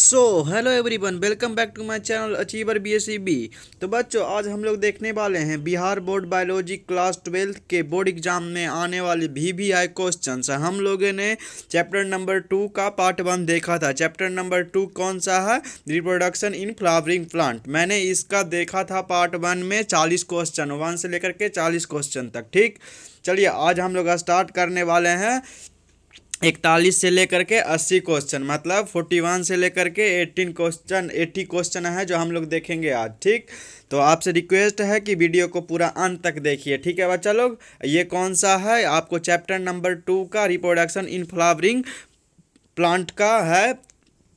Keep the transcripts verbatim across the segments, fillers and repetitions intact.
So hello everyone, welcome back to my channel achiever BSC B. तो बच्चों, आज हम लोग देखने वाले हैं Bihar board biology class twelfth के बोर्ड एग्जाम में आने वाले वीवीआई क्वेश्चन। हम लोगों ने चैप्टर नंबर टू का पार्ट वन देखा था। चैप्टर नंबर टू कौन सा है? Reproduction in flowering plant. मैंने इसका देखा था पार्ट वन में चालीस क्वेश्चन, वन से लेकर के चालीस क्वेश्चन तक। ठीक, चलिए आज हम लोग स्टार्ट करने वाले हैं इकतालीस से लेकर के अस्सी क्वेश्चन, मतलब इकतालीस से लेकर के अठारह क्वेश्चन अस्सी क्वेश्चन है जो हम लोग देखेंगे आज। ठीक, तो आपसे रिक्वेस्ट है कि वीडियो को पूरा अंत तक देखिए। ठीक है बच्चा लोग, ये कौन सा है? आपको चैप्टर नंबर टू का रिप्रोडक्शन इन फ्लावरिंग प्लांट का है,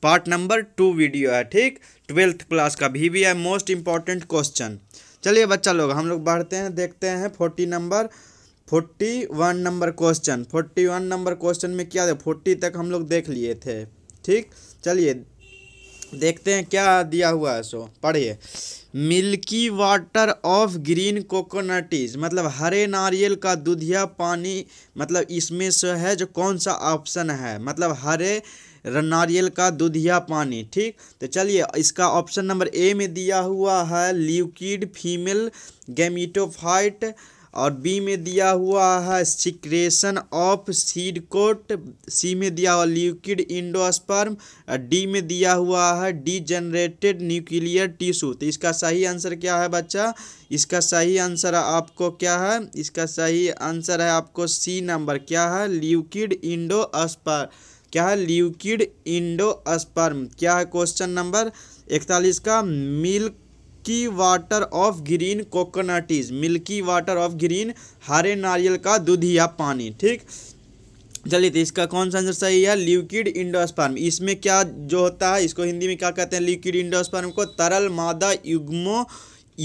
पार्ट नंबर टू वीडियो है। ठीक, ट्वेल्थ क्लास का वीवीआई मोस्ट इम्पॉर्टेंट क्वेश्चन। चलिए बच्चा लोग, हम लोग बढ़ते हैं, देखते हैं forty number forty one number question. Forty one number question में क्या है? फोर्टी तक हम लोग देख लिए थे। ठीक, चलिए देखते हैं क्या दिया हुआ है। सो पढ़िए, milky water of green coconuts, मतलब हरे नारियल का दुधिया पानी, मतलब इसमें से है जो कौन सा ऑप्शन है, मतलब हरे नारियल का दुधिया पानी। ठीक, तो चलिए इसका ऑप्शन नंबर ए में दिया हुआ है ल्यूकिड फीमेल गैमिटोफाइट, और बी में दिया हुआ है secretion of seed coat, C में दिया हुआ ल्यूकिड इंडोस्पर्म, और डी में दिया हुआ है डीजेनरेटेड न्यूक्लियर टिश्यू। तो इसका सही आंसर क्या है बच्चा? इसका सही आंसर आपको क्या है? इसका सही आंसर है आपको सी नंबर। क्या है? Liquid endosperm. क्या है? Liquid endosperm. क्या है क्वेश्चन नंबर इकतालीस का? Milk milky water of green coconuts, milky water of green हरे नारियल का दुधिया पानी। ठीक, चलिए तो इसका कौन सा आंसर सही है? Liquid endosperm. इसमें क्या जो होता है, इसको हिंदी में क्या कहते हैं? ल्यूकिड इंडोस्पर्म को तरल मादा युग्मो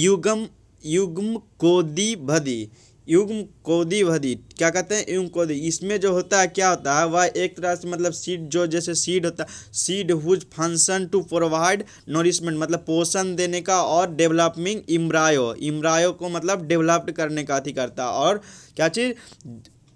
युगम युग्म कोदी भदी, युग्म कोदी भदी क्या कहते हैं? युग्म कोदी। इसमें जो होता है क्या होता है? वह एक तरह से मतलब सीड, जो जैसे सीड होता है, seed whose function to provide nourishment, मतलब पोषण देने का, और डेवलपिंग इम्ब्रायो, इम्ब्रायो को मतलब डेवलप्ड करने का अधिकार करता, और क्या चीज़?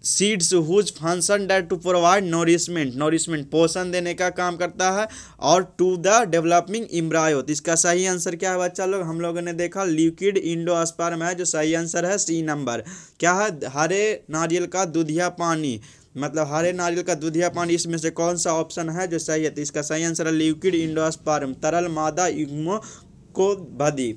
Seeds whose function that to provide nourishment, nourishment पोषण देने का काम करता है, और टू द डेवलपिंग इम्ब्रायो। तो इसका सही आंसर क्या है बच्चा लोग? हम लोगों ने देखा ल्यूकिड इंडोस्पर्म है जो सही आंसर है सी नंबर। क्या है? हरे नारियल का दुधिया पानी, मतलब हरे नारियल का दुधिया पानी इसमें से कौन सा ऑप्शन है जो सही है? तो इसका सही आंसर है ल्यूकिड इंडोस्पर्म, तरल मादा युग्मों को भदी।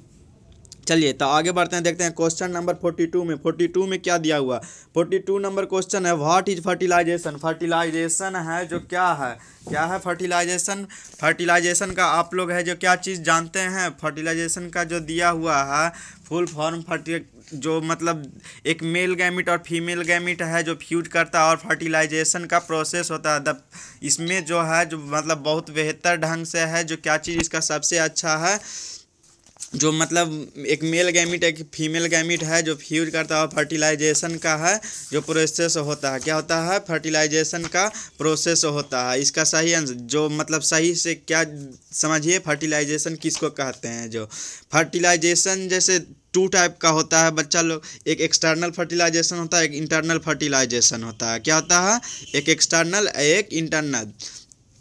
चलिए तो आगे बढ़ते हैं, देखते हैं क्वेश्चन नंबर फोर्टी टू में। फोर्टी टू में क्या दिया हुआ? फोर्टी टू नंबर क्वेश्चन है व्हाट इज फर्टिलाइजेशन। फर्टिलाइजेशन है जो क्या है? क्या है फर्टिलाइजेशन? फर्टिलाइजेशन का आप लोग है जो क्या चीज़ जानते हैं? फर्टिलाइजेशन का जो दिया हुआ है फुल फॉर्म फर्टि जो मतलब एक मेल गैमिट और फीमेल गैमिट है जो फ्यूज करता है, और फर्टिलाइजेशन का प्रोसेस होता है। द इसमें जो है जो मतलब बहुत बेहतर ढंग से है जो क्या चीज़ इसका सबसे अच्छा है, जो मतलब एक मेल गैमिट एक फीमेल गैमिट है जो फ्यूज करता है, फर्टिलाइजेशन का है जो प्रोसेस होता है। क्या होता है? फर्टिलाइजेशन का प्रोसेस होता है। इसका सही आंसर जो मतलब सही से क्या समझिए, फर्टिलाइजेशन किसको कहते हैं? जो फर्टिलाइजेशन जैसे टू टाइप का होता है बच्चा लोग, एक एक्सटर्नल फर्टिलाइजेशन होता है, एक इंटरनल फर्टिलाइजेशन होता है। क्या होता है? एक एक्सटर्नल एक इंटरनल।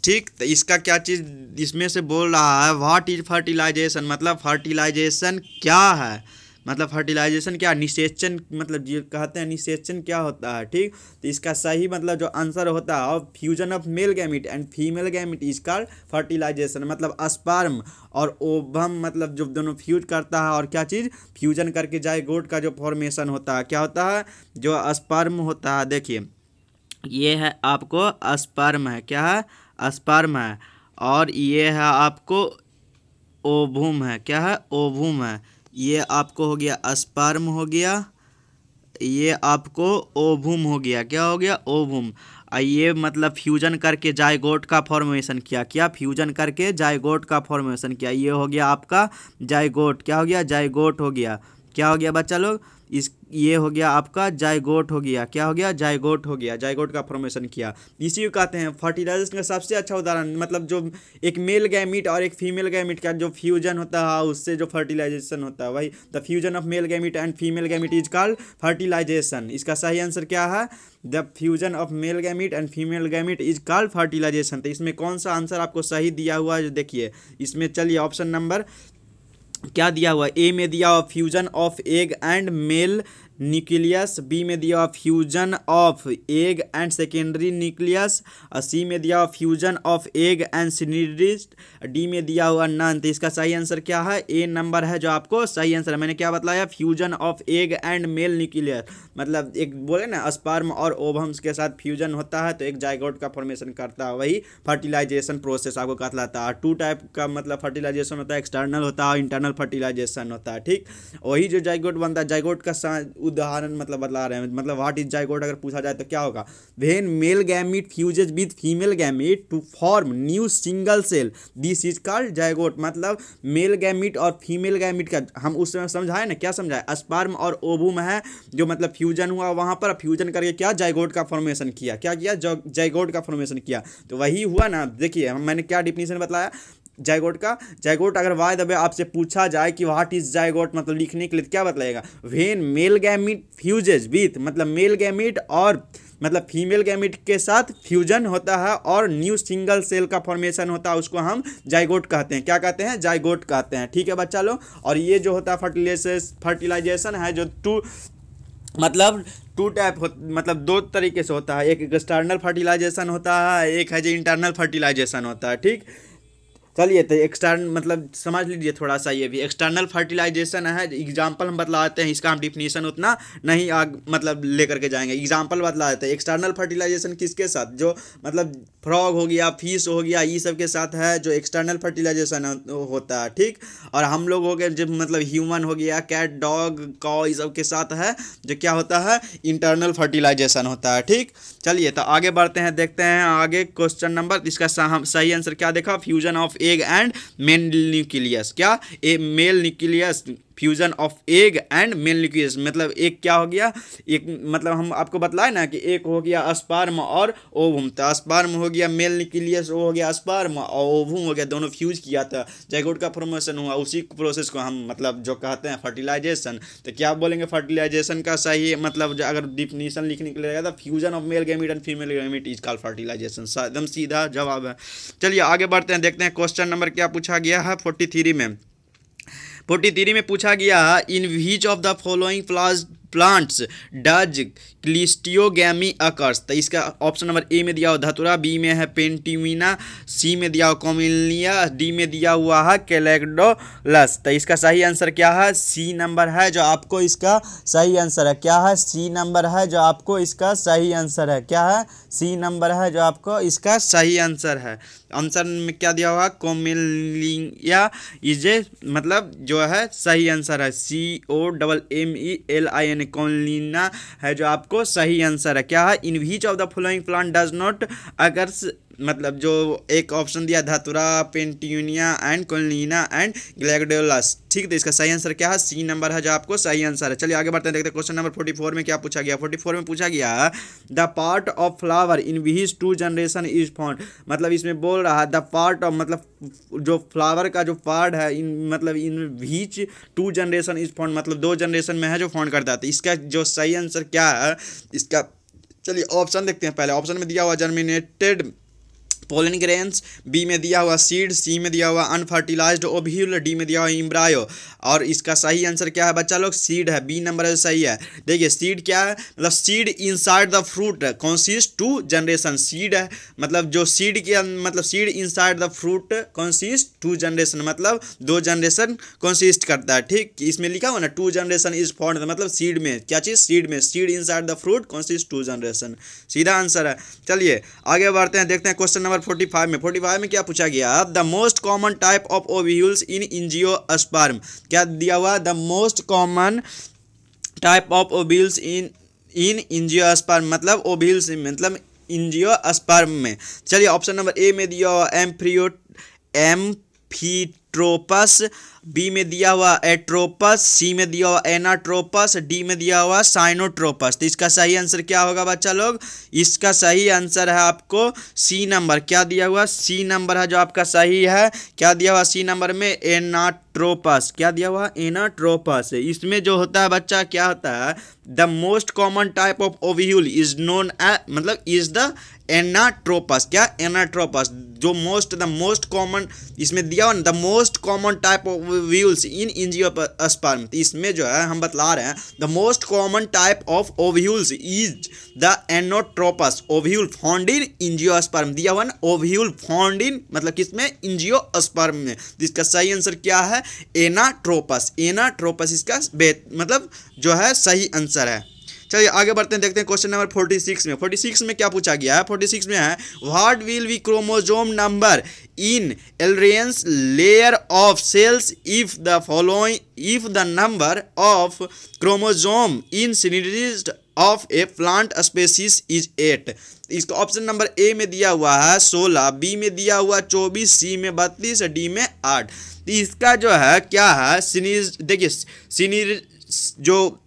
ठीक, तो इसका क्या चीज़ इसमें से बोल रहा है? व्हाट इज फर्टिलाइजेशन, मतलब फर्टिलाइजेशन क्या है, मतलब फर्टिलाइजेशन क्या? निषेचन, मतलब जो कहते हैं निषेचन क्या होता है। ठीक, तो इसका सही मतलब जो आंसर होता है और fusion of male gamete and female gamete is called fertilisation, मतलब स्पर्म और ओवम मतलब जो दोनों फ्यूज करता है, और क्या चीज़? फ्यूजन करके जायगोट का जो फॉर्मेशन होता है। क्या होता है? जो स्पर्म होता है, देखिए ये है आपको स्पर्म है, क्या है? स्पर्म है, और ये है आपको ओवम है। क्या है? ओवम है। ये आपको हो गया स्पर्म हो गया, ये आपको ओवम हो गया। क्या हो गया? ओवम। ये मतलब फ्यूजन करके जायगोट का फॉर्मेशन किया। क्या? फ्यूजन करके जायगोट का फॉर्मेशन किया। ये हो गया आपका जायगोट। क्या हो गया? जायगोट हो गया। क्या हो गया बच्चा लोग, इस ये हो गया आपका जायगोट हो गया, क्या हो गया जायगोट हो गया, जायगोट का फॉर्मेशन किया। इसी को कहते हैं फर्टिलाइजेशन का सबसे अच्छा उदाहरण, मतलब जो एक मेल गैमीट और एक फीमेल गैमीट का जो फ्यूजन होता है उससे जो फर्टिलाइजेशन होता है वही the fusion of male gamete and female gamete is called fertilisation. इसका सही आंसर क्या है, the fusion of male gamete and female gamete is called fertilisation. तो इसमें कौन सा आंसर आपको सही दिया हुआ है जो देखिए इसमें, चलिए ऑप्शन नंबर क्या दिया हुआ, ए में दिया हुआ fusion of egg and male nucleus, B में दिया हुआ fusion of egg and secondary nucleus, C में दिया हुआ fusion of egg and synergids, D में दिया हुआ नन। तो इसका सही आंसर क्या है, ए नंबर है जो आपको सही आंसर है। मैंने क्या बताया, fusion of egg and male nucleus, मतलब एक बोले ना स्पर्म और ओवम्स के साथ फ्यूजन होता है तो एक जायगोट का फॉर्मेशन करता है, वही फर्टिलाइजेशन प्रोसेस आपको कहलाता है। टू टाइप का मतलब फर्टिलाइजेशन होता है, एक्सटर्नल होता है, इंटरनल फर्टिलाइजेशन होता है, ठीक। वही जो जायगोट बनता है, जायगोट का उदाहरण मतलब बता रहे हैं, मतलब व्हाट इज जायगोट अगर पूछा जाए तो क्या होगा, when male gamete fuses with female gamete to form new single cell this is called zygote. मतलब मेल गैमीट और फीमेल गैमीट का हम उस समय समझाए ना, क्या समझाए, स्पर्म और ओवम है जो मतलब फ्यूजन हुआ, वहां पर फ्यूजन करके क्या जायगोट का फॉर्मेशन किया, क्या किया जायगोट का फॉर्मेशन किया। तो वही हुआ ना, देखिए मैंने क्या डिफिनेशन बताया जायगोट का, जायगोट अगर वाय दबे आपसे पूछा जाए कि व्हाट इज जायगोट मतलब लिखने के लिए क्या बताएगा, when male gamete fuses with, मतलब मेल गैमीट और मतलब फीमेल गैमीट के साथ फ्यूजन होता है और न्यू सिंगल सेल का फॉर्मेशन होता है, उसको हम जायगोट कहते हैं। क्या कहते हैं, जायगोट कहते हैं, ठीक है बच्चा लोग। और ये जो होता है फर्टिलाइजेशन, फर्टिलाइजेशन है जो टू मतलब टू टाइप हो, मतलब दो तरीके से होता है, एक एक्सटर्नल फर्टिलाइजेशन होता है, एक है जो इंटरनल फर्टिलाइजेशन होता है, ठीक। चलिए तो एक्सटर्नल मतलब समझ लीजिए थोड़ा सा, ये भी एक्सटर्नल फर्टिलाइजेशन है, एग्जांपल हम बतलाते हैं, इसका हम डिफिनेशन उतना नहीं आग मतलब लेकर के जाएंगे, एग्जांपल बतला देते हैं। एक्सटर्नल फर्टिलाइजेशन किसके साथ, जो मतलब फ्रॉग हो गया, फिश हो गया, ये सब के साथ है जो एक्सटर्नल फर्टिलाइजेशन होता है, ठीक। और हम लोग हो गए जब मतलब ह्यूमन हो गया, कैट, डॉग, काऊ, ये सब के साथ है जो क्या होता है, इंटरनल फर्टिलाइजेशन होता है, ठीक। चलिए तो आगे बढ़ते हैं, देखते हैं आगे क्वेश्चन नंबर, इसका सही आंसर क्या देखा, fusion of egg and male nucleus, क्या A male nucleus, fusion of egg and male nucleus, मतलब एक क्या हो गया, एक मतलब हम आपको बतलाए ना कि एक हो गया स्पर्म और ओवम, तो स्पर्म हो गया मेल न्यूक्लियस, वो हो गया स्पर्म और ओवम हो गया, दोनों फ्यूज किया था, जायगोट का फॉर्मेशन हुआ, उसी प्रोसेस को हम मतलब जो कहते हैं फर्टिलाइजेशन। तो क्या बोलेंगे फर्टिलाइजेशन का सही मतलब अगर डिफिनीशन लिखने के लिए रहेगा तो fusion of male gamete and female gamete is called fertilisation, एकदम सीधा जवाब है। चलिए आगे बढ़ते हैं, देखते हैं क्वेश्चन नंबर क्या पूछा गया है फोर्टी थ्री में। फोर्टी थ्री में पूछा गया, in which of the following प्लाज प्लांट्स डज क्लिस्टियोगैमी अकर्स। तो इसका ऑप्शन नंबर ए में दिया हुआ धतुरा, बी में है पेंटिमिना, सी में दिया हुआ कॉमिलिया, डी में दिया हुआ है ग्लैडियोलस। तो इसका सही आंसर क्या है, सी नंबर है जो आपको इसका सही आंसर है, क्या है सी नंबर है जो आपको इसका सही आंसर है, क्या है सी नंबर है जो आपको इसका सही आंसर है। आंसर में क्या दिया हुआ, कोमेलिया इज ए मतलब जो है सही आंसर है, C O double M E L I N, commelina है जो आपको सही आंसर है। क्या है, in which of the following plant does not occurs, मतलब जो एक ऑप्शन दिया datura, petunia and commelina and gladiolus, ठीक। तो इसका सही आंसर क्या है, सी नंबर है जो आपको सही आंसर है। चलिए आगे बढ़ते हैं, देखते हैं क्वेश्चन नंबर फोर्टी फोर में क्या पूछा गया। फोर्टी फोर में पूछा गया, the part of flower in which two generation is found, मतलब इसमें बोल रहा है द पार्ट ऑफ मतलब जो फ्लावर का जो पार्ट है इन मतलब in which two generation is found, मतलब दो जनरेशन में है जो फाउंड करता है। तो इसका जो सही आंसर क्या है इसका, चलिए ऑप्शन देखते हैं। पहले ऑप्शन में दिया हुआ जर्मिनेटेड पोलन ग्रेन्स, बी में दिया हुआ सीड, सी में दिया हुआ अनफर्टिलाइज्ड ओव्यूल, डी में दिया हुआ एम्ब्रियो। और इसका सही आंसर क्या है बच्चा लोग, सीड है, बी नंबर है सही है। देखिए सीड क्या है, मतलब seed inside the fruit consist two generation, seed है मतलब जो सीड के मतलब seed inside the fruit consist two generation, मतलब दो जनरेशन कंसिस्ट करता है, ठीक। इसमें लिखा हुआ ना टू जनरेशन इज फॉर्म, मतलब सीड में क्या चीज़, सीड में seed inside the fruit consist two generation, सीधा आंसर है। चलिए आगे बढ़ते हैं, देखते हैं क्वेश्चन नंबर फोर्टी फाइव में। फोर्टी फाइव में क्या पूछा गया, the most common type of ovules in angiosperm, क्या दिया हुआ, the most common type of ovules in in angiosperm, मतलब ओव्यूल्स मतलब एंजियोस्पर्म में। चलिए ऑप्शन नंबर ए में दिया हुआ एम्ब्रियो एम फीट्रोपस, बी में दिया हुआ एट्रोपस, सी में दिया हुआ एनाट्रोपस, डी में दिया हुआ साइनोट्रोपस। तो इसका सही आंसर क्या होगा बच्चा लोग? इसका सही आंसर है आपको सी नंबर। क्या दिया हुआ? सी नंबर है जो आपका सही है। क्या दिया हुआ सी नंबर में? एनाट्रोपस। क्या दिया हुआ? एनाट्रोपस। इसमें जो होता है बच्चा क्या होता है? The most common type of ovule is known as, मतलब इज द एनाट्रोपस। क्या? एनाट्रोपस। जो मोस्ट, द मोस्ट कॉमन, इसमें दिया हुआ the most common type of ovules in angiosperm. इसमें जो है हम बतला रहे हैं the most common type of ovules is the anatropous ovule found in angiosperm. दिया हुआ ओव्यूल फाउंड इन, मतलब किसमें? एंजियोस्पर्म में। इसका सही आंसर क्या है? एनाट्रोपस। एनाट्रोपस इसका मतलब जो है सही आंसर है। चलिए आगे बढ़ते हैं, देखते हैं क्वेश्चन नंबर छियालीस में। छियालीस में क्या पूछा गया है? छियालीस में है what will be chromosome number in aleurone layer of cells if the following, if the number of chromosome in सिनेरिस्ट of a plant species is eight. इसका ऑप्शन नंबर ए में दिया हुआ है सोलह, बी में दिया हुआ चौबीस, सी में बत्तीस, डी में आठ। इसका जो है क्या है? सिनिज, देखिए सिनिज जो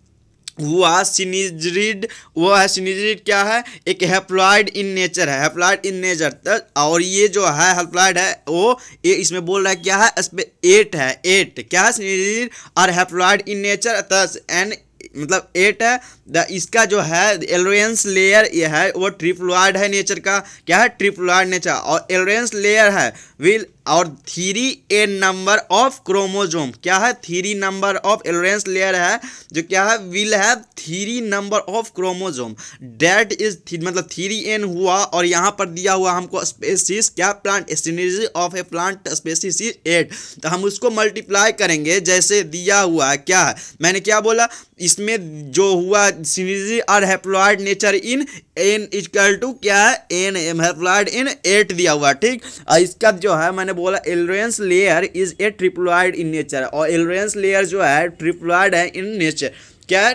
हुआ सिनिजरिड, वो है सिनिजरिड क्या है? एक हैप्लॉइड इन नेचर है, हैप्लॉइड इन नेचर। और ये जो है हैप्लॉइड है वो ये इसमें बोल रहा है क्या है? इसमें एट है, एट क्या है? सिनिजरिड और haploid in nature thus n मतलब एट है। द इसका जो है एलोरेंस लेयर ये है वो ट्रिप्लॉइड है नेचर का। क्या है? Triploid nature. और एलोरेंस लेयर है विल और three a number of chromosome. क्या है? Three number of aleurone layer है जो क्या है? Will have three number of chromosome that is, मतलब थ्री एन हुआ और यहाँ पर दिया हुआ हमको स्पेसीज क्या? Plant synergy of a plant species eight. तो हम उसको मल्टीप्लाई करेंगे जैसे दिया हुआ है क्या है? मैंने क्या बोला? इसमें जो हुआ सिनर्जी और haploid nature in n is equal to क्या है? N m haploid in eight दिया हुआ, ठीक। और इसका जो है मैंने बोला aleurone layer is a triploid in nature और एलोरेंस लेयर जो है ट्रिप्लॉइड है इन नेचर। क्या?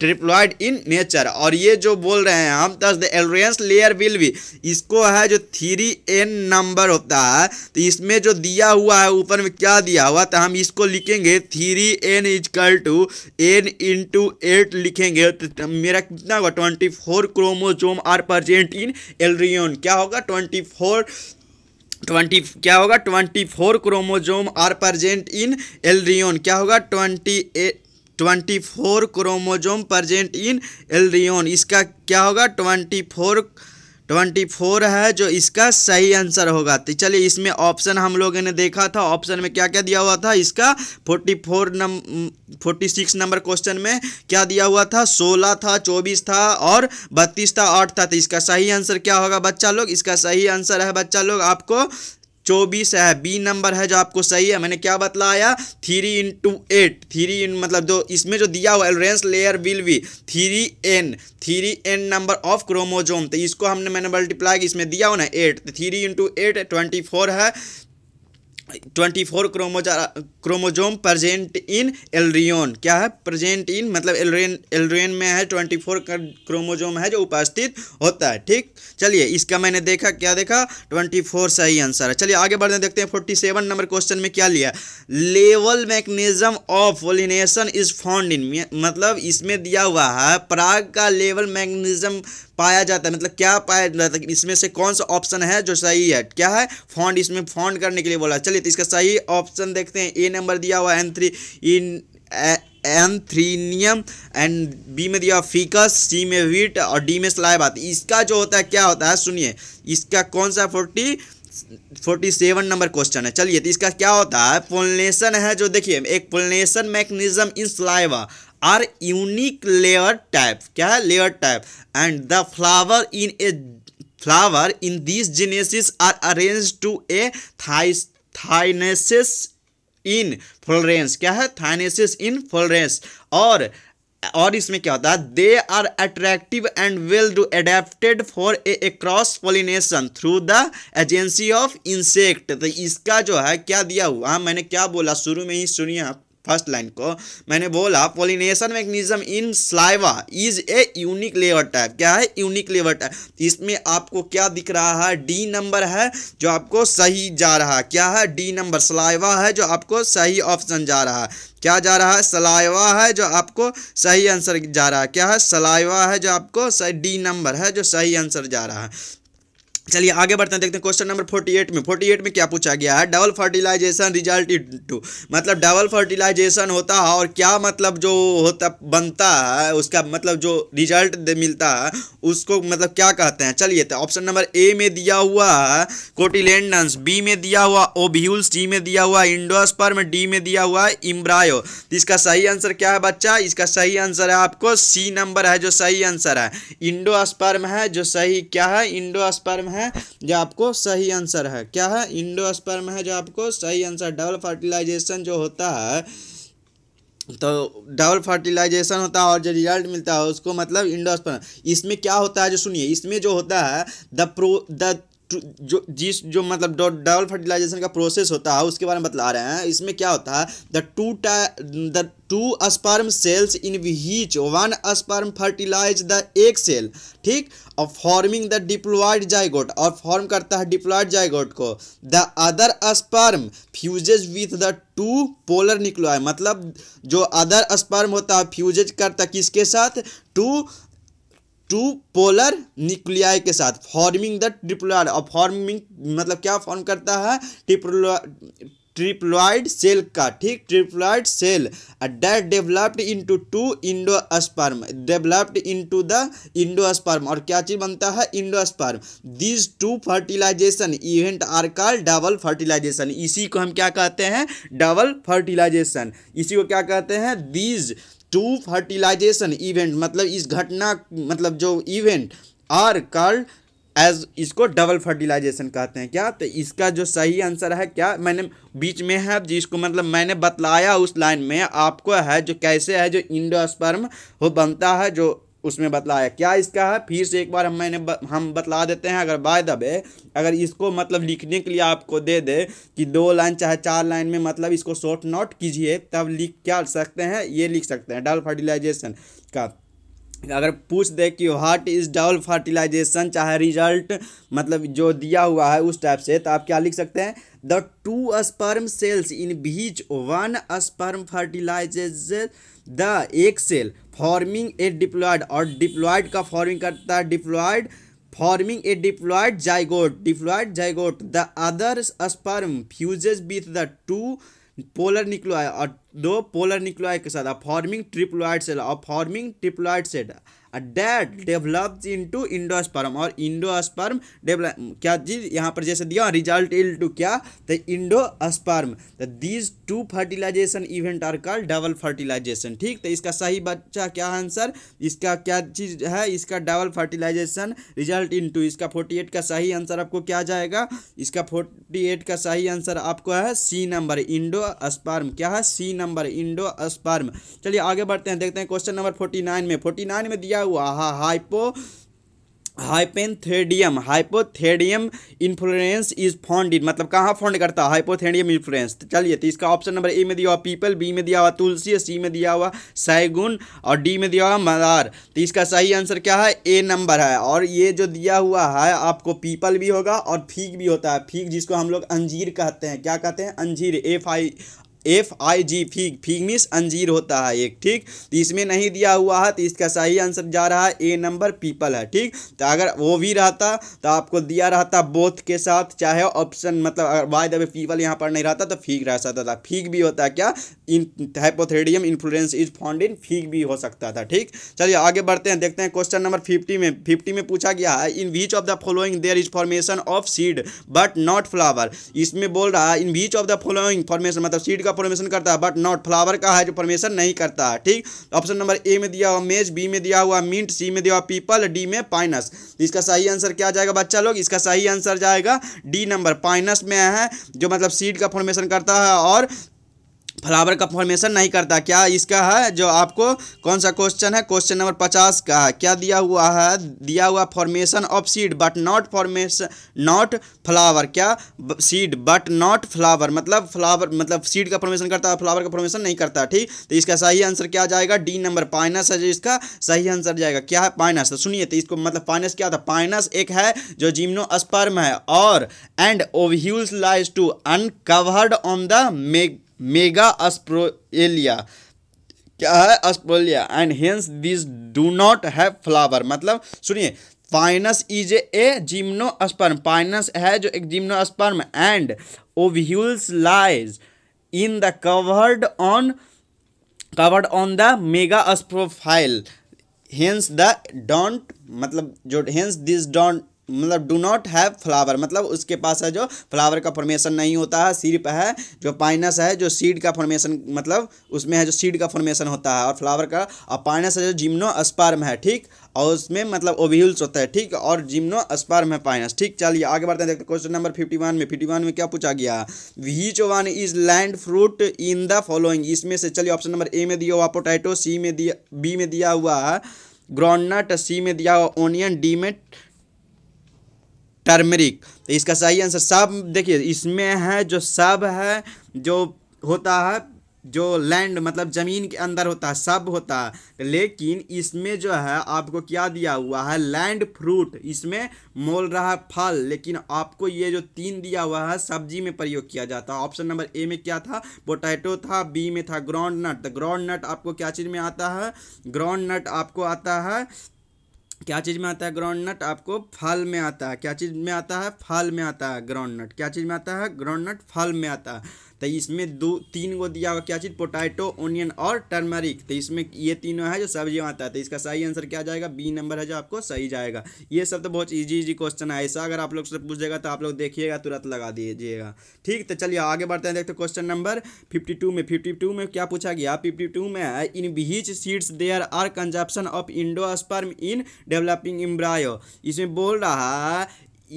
Triploid in nature. और ये जो बोल रहे हैं हम thus the aleurone layer will be, इसको है जो थ्री एन नंबर होता है। तो इसमें जो दिया हुआ है ऊपर में क्या दिया हुआ, तो हम इसको लिखेंगे three n is equal to n into eight लिखेंगे। तो मेरा कितना होगा? Twenty four chromosome are present in aleurone. क्या होगा? ट्वेंटी फोर ट्वेंटी क्या होगा? Twenty four chromosome are present in aleurone. क्या होगा? Twenty eight twenty four chromosome present in aleurone. इसका क्या होगा? ट्वेंटी फोर ट्वेंटी फोर है जो इसका सही आंसर होगा। तो चलिए इसमें ऑप्शन हम लोगों ने देखा था, ऑप्शन में क्या क्या दिया हुआ था इसका? Forty four number forty six number question में क्या दिया हुआ था? सोलह था, चौबीस था और बत्तीस था, आठ था। तो इसका सही आंसर क्या होगा बच्चा लोग? इसका सही आंसर है बच्चा लोग आपको चौबीस है, बी नंबर है जो आपको सही है। मैंने क्या बतलाया? Three into eight, three in मतलब जो इसमें जो दिया हुआ aleurone layer will be three n, three n number of chromosome. तो इसको हमने मैंने मल्टीप्लाई की, इसमें दिया हुआ ना एट, तो three into eight twenty four है, twenty four chromosome present in aleurone. क्या है? प्रजेंट इन मतलब एलरियन, एलरियन में है ट्वेंटी फोर क्रोमोजोम है जो उपस्थित होता है, ठीक। चलिए इसका मैंने देखा क्या देखा? ट्वेंटी फोर सही आंसर है। चलिए आगे बढ़ते हैं, देखते हैं फोर्टी सेवन नंबर क्वेश्चन में क्या लिया? Level mechanism of pollination is found in, मतलब इसमें दिया हुआ है पराग का लेवल मैकेनिज्म पाया जाता है, मतलब क्या पाया जाता है? इसमें से कौन सा ऑप्शन है जो सही है? क्या है? फाउंड, इसमें फाउंड करने के लिए बोला। चलिए तो इसका सही ऑप्शन देखते हैं। ए नंबर दिया हुआ एंथ्री इन एंथ्रीनियम एंड बी में दिया फीकस, सी में व्हीट और डी में स्लाइवा। इसका जो होता है क्या होता है? सुनिए इसका कौन सा forty forty seven number question है। चलिए तो इसका क्या होता है? पोलिनेशन है जो, देखिए एक pollination mechanism in salvia are unique layer type. क्या है? Layer type and the flower in a flower in this genesis are arrange to a थाइनेसिस in Florence. क्या है? थाइनेसिस इन फ्लोरेंस। और और इसमें क्या होता है? They are attractive and well do adapted for a cross pollination through the agency of insect. तो इसका जो है क्या दिया हुआ मैंने क्या बोला? शुरू में ही सुनिए आप, फर्स्ट लाइन को मैंने बोला pollination mechanism in salvia is a unique lever type. क्या है? Unique lever type. इसमें आपको क्या दिख रहा है? डी नंबर है जो आपको सही जा रहा है। क्या है? डी नंबर स्लाइवा है जो आपको सही ऑप्शन जा रहा है। क्या जा रहा है? सलाइवा है जो आपको सही आंसर जा रहा है। क्या है? सलाइवा है जो आपको सही डी नंबर है जो सही आंसर जा रहा है। चलिए आगे बढ़ते हैं, देखते हैं क्वेश्चन नंबर अड़तालीस में। अड़तालीस में क्या पूछा गया है? डबल फर्टिलाइजेशन रिजल्ट इनटू, मतलब डबल फर्टिलाइजेशन होता है और क्या मतलब जो होता बनता है उसका मतलब जो रिजल्ट मिलता है उसको मतलब क्या कहते हैं। चलिए तो ऑप्शन नंबर ए में दिया हुआ है कोटिलेंडन्स, बी में दिया हुआ ओब्यूल्स, सी में दिया हुआ इंडोस्पर्म, डी में दिया हुआ इम्ब्रायो। इसका सही आंसर क्या है बच्चा? इसका सही आंसर है आपको सी नंबर है जो सही आंसर है। इंडोस्पर्म है जो सही क्या है? इंडोस्पर्म है जो आपको सही आंसर है। क्या है? इंडोस्पर्म है जो आपको सही आंसर। डबल फर्टिलाइजेशन जो होता है तो डबल फर्टिलाइजेशन होता है और जो रिजल्ट मिलता है उसको मतलब इंडोस्पर्म। इसमें क्या होता है जो सुनिए, इसमें जो होता है द प्रो द जो जिस जो मतलब डबल फर्टिलाइजेशन का प्रोसेस होता है उसके बारे में बतला रहे हैं। इसमें क्या होता है? The two the two sperm cells in which one sperm fertilize the egg cell, ठीक, और फॉर्मिंग द डिप्लॉयड जाइगोट, और फॉर्म करता है डिप्लॉयड जाइगोट को। The other sperm fuses with the two polar nuclei, मतलब जो अदर स्पर्म होता है फ्यूजेज करता किसके साथ? टू टू पोलर न्यूक्लियाई के साथ, फॉर्मिंग द ट्रिप्लॉयड, और फॉर्मिंग मतलब क्या फॉर्म करता है? ट्रिप्लॉयड ट्रिप्लॉयड सेल का, ठीक, triploid cell that developed into to endosperm, developed into the endosperm, और क्या चीज बनता है? Endosperm. These two fertilization event are called double fertilization. इसी को हम क्या कहते हैं? Double fertilization. इसी को क्या कहते हैं? दीज टू फर्टिलाइजेशन इवेंट, मतलब इस घटना मतलब जो इवेंट आर कॉल्ड एज, इसको डबल फर्टिलाइजेशन कहते हैं। क्या? तो इसका जो सही आंसर है क्या मैंने बीच में है जिसको मतलब मैंने बतलाया उस लाइन में आपको है जो कैसे है जो इंडोस्पर्म हो बनता है जो उसमें बतलाया। क्या इसका है? फिर से एक बार हम मैंने ब, हम बतला देते हैं। अगर बाय द वे अगर इसको मतलब लिखने के लिए आपको दे दे कि दो लाइन चाहे चार लाइन में मतलब इसको शॉर्ट नोट कीजिए तब लिख क्या सकते हैं? ये लिख सकते हैं डबल फर्टिलाइजेशन का। अगर पूछ दे कि व्हाट इज डबल फर्टिलाइजेशन चाहे रिजल्ट मतलब जो दिया हुआ है उस टाइप से, तो आप क्या लिख सकते हैं? The two sperm cells in which one sperm fertilizes the egg cell forming a diploid, और डिप्लॉयड का फॉर्मिंग करता है diploid, forming a diploid zygote, diploid zygote. The other sperm fuses with the two polar nuclei, और दो polar nuclei के साथ, forming triploid cell, और forming triploid cell that develops into endosperm, और इंडोस्पर्म डेवलप क्या चीज यहाँ पर जैसे दिया रिजल्ट इनटू क्या? तो इंडोस्पर्म। तो these two fertilization event are called double fertilization, ठीक। तो इसका सही बच्चा क्या आंसर? इसका क्या चीज है? इसका डबल फर्टिलाइजेशन रिजल्ट इनटू। इसका अड़तालीस का सही आंसर आपको क्या जाएगा? इसका अड़तालीस का सही आंसर आपको है सी नंबर इंडोस्पर्म। क्या है? C number endosperm. चलिए आगे बढ़ते हैं, देखते हैं क्वेश्चन नंबर उनचास में। उनचास में दिया हुआ हा, hypo hypanthodium hypothodium inflorescence is founded, मतलब कहाँ फाउंड करता है हाइपोथेडियम इन्फ्लोरेसेंस। चलिए तो इसका ऑप्शन नंबर ए में दिया हुआ पीपल, बी में दिया हुआ तुलसी, सी में दिया हुआ सैगुन, और डी में दिया हुआ मदार। तो इसका सही आंसर क्या है? ए नंबर है। और ये जो दिया हुआ है आपको पीपल भी होगा और फीक भी होता है, फीक जिसको हम लोग अंजीर कहते हैं। क्या कहते हैं? अंजीर, F I F I G fig, fig means अंजीर होता है एक, ठीक। तो इसमें नहीं दिया हुआ है तो इसका सही आंसर जा रहा है ए नंबर पीपल है, ठीक। तो अगर वो भी रहता तो आपको दिया रहता बोथ के साथ, चाहे ऑप्शन मतलब अगर बाय द वे पीपल यहाँ पर नहीं रहता तो फीग रह सकता था। फीग भी होता है क्या? In hypothodium inflorescence is found in fig भी हो सकता था, ठीक। चलिए आगे बढ़ते हैं, देखते हैं क्वेश्चन नंबर फिफ्टी में। फिफ्टी में पूछा गया है in which of the following there is formation of seed but not flower. इसमें बोल रहा है in which of the following formation, मतलब सीड फॉर्मेशन करता है बट नॉट फ्लावर का है जो फॉर्मेशन नहीं करता है, ठीक। ऑप्शन नंबर ए में दिया हुआ मेज, बी में दिया हुआ मिंट, सी में दिया हुआ पीपल, डी में पाइनस। इसका सही आंसर क्या जाएगा बच्चा लोग? इसका सही आंसर जाएगा डी नंबर, पाइनस में है जो मतलब सीड का फॉर्मेशन करता है और फ्लावर का फॉर्मेशन नहीं करता। क्या इसका है जो आपको कौन सा क्वेश्चन है, क्वेश्चन नंबर पचास का है। क्या दिया हुआ है, दिया हुआ formation of seed but not formation not flower. क्या सीड बट नॉट फ्लावर मतलब फ्लावर मतलब सीड का फॉर्मेशन करता है, फ्लावर का फॉर्मेशन नहीं करता। ठीक, तो इसका सही आंसर क्या जाएगा, डी नंबर पाइनस है जो इसका सही आंसर जाएगा। क्या है पाइनस, तो सुनिए तो इसको मतलब पाइनस क्या था, पाइनस एक है जो जिम्नोस्पर्म है और and ovules lies to uncovered on the meg mega sporophyll. क्या है sporophyll and hence this do not have flower. मतलब सुनिए Pinus is a gymnosperm, Pinus है जो एक gymnosperm and ovules lies in the covered on covered on the mega sporophyll hence the don't मतलब जो hence this don't मतलब do not have flower मतलब उसके पास है जो फ्लावर का फॉर्मेशन नहीं होता है, सिर्फ है जो पाइनस है जो सीड का फॉर्मेशन मतलब उसमें है जो सीड का फॉर्मेशन होता है और फ्लावर का, और पाइनस है जो जिम्नोस्पर्म है। ठीक, और उसमें मतलब ओव्यूल्स होता है। ठीक, और जिम्नोस्पर्म है पाइनस। ठीक, चलिए आगे बढ़ते हैं, देखते हैं क्वेश्चन नंबर फिफ्टी वन में फिफ्टी वन में क्या पूछा गया है, which one is land fruit in the following. इसमें से चलिए ऑप्शन नंबर ए में दिया हुआ पोटैटो, सी में दिया बी में दिया हुआ है ग्राउंडनट, सी में दिया हुआ ओनियन, डी में टर्मरिक। तो इसका सही आंसर सब देखिए इसमें है जो सब है जो होता है जो लैंड मतलब ज़मीन के अंदर होता है, सब होता है, लेकिन इसमें जो है आपको क्या दिया हुआ है लैंड फ्रूट, इसमें मोल रहा है फल, लेकिन आपको ये जो तीन दिया हुआ है सब्जी में प्रयोग किया जाता है। ऑप्शन नंबर ए में क्या था, पोटैटो था, बी में था ग्राउंड नट। तो ग्राउंड नट आपको क्या चीज़ में आता है, ग्राउंड नट आपको आता है क्या चीज़ में आता है, ग्राउंड नट आपको फल में आता है। क्या चीज़ में आता है, फल में आता है ग्राउंड नट। क्या चीज़ में आता है, ग्राउंड नट फल में आता है। तो इसमें दो तीन को दिया हुआ क्या चीज़, पोटैटो, ओनियन और टर्मरिक। तो इसमें ये तीनों है जो सब्जी में आता है। तो इसका सही आंसर क्या जाएगा, बी नंबर है जो आपको सही जाएगा। ये सब तो बहुत इजी इजी क्वेश्चन है, ऐसा अगर आप लोग से पूछेगा तो आप लोग देखिएगा तुरंत लगा दीजिएगा। ठीक, तो चलिए आगे बढ़ते हैं, देखते क्वेश्चन नंबर फिफ्टी टू में फिफ्टी टू में क्या पूछा गया, फिफ्टी टू में in which seeds there are consumption of endosperm in developing embryo. इसमें बोल रहा है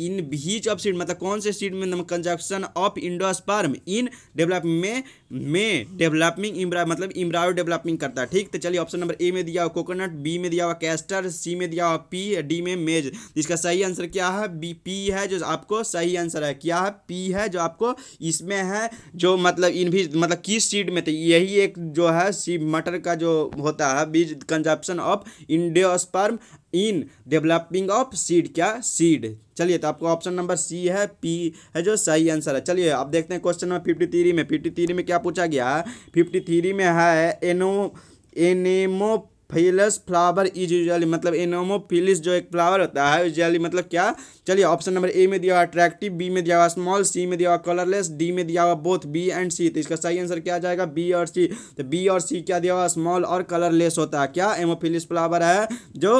इन व्हिच ऑफ सीड मतलब कौन से सीड में consumption of endosperm in develop में में डेवलपिंग एम्ब्रियो मतलब एम्ब्रियो डेवलपिंग करता है। ठीक, तो चलिए ऑप्शन नंबर ए में दिया हुआ कोकोनट, बी में दिया हुआ कैस्टर, सी में दिया हुआ पी, डी में मेज। इसका सही आंसर क्या है, बी पी है जो आपको सही आंसर है। क्या है, पी है जो आपको इसमें है जो मतलब इन भी मतलब किस सीड में, तो यही एक जो है सी मटर का जो होता है बीज consumption of endosperm in developing of seed. क्या सीड, चलिए तो आपको ऑप्शन नंबर सी है पी है जो सही आंसर है। चलिए आप देखते हैं क्वेश्चन नंबर फिफ्टी थ्री में फिफ्टी थ्री में क्या पूछा गया है, फिफ्टी थ्री में है ano anemophilous flower is usually मतलब एनोमोफिलिस जो एक फ्लावर होता है यूजुअली मतलब क्या। चलिए ऑप्शन नंबर ए में दिया हुआ अट्रैक्टिव, बी में दिया हुआ स्मॉल, सी में दिया हुआ कलरलेस, डी में दिया हुआ बोथ, बी एंड सी। तो इसका सही आंसर क्या जाएगा, बी और सी। तो बी और सी क्या दिया हुआ, स्मॉल और कलरलेस होता है। क्या एमोफिलिस फ्लावर है जो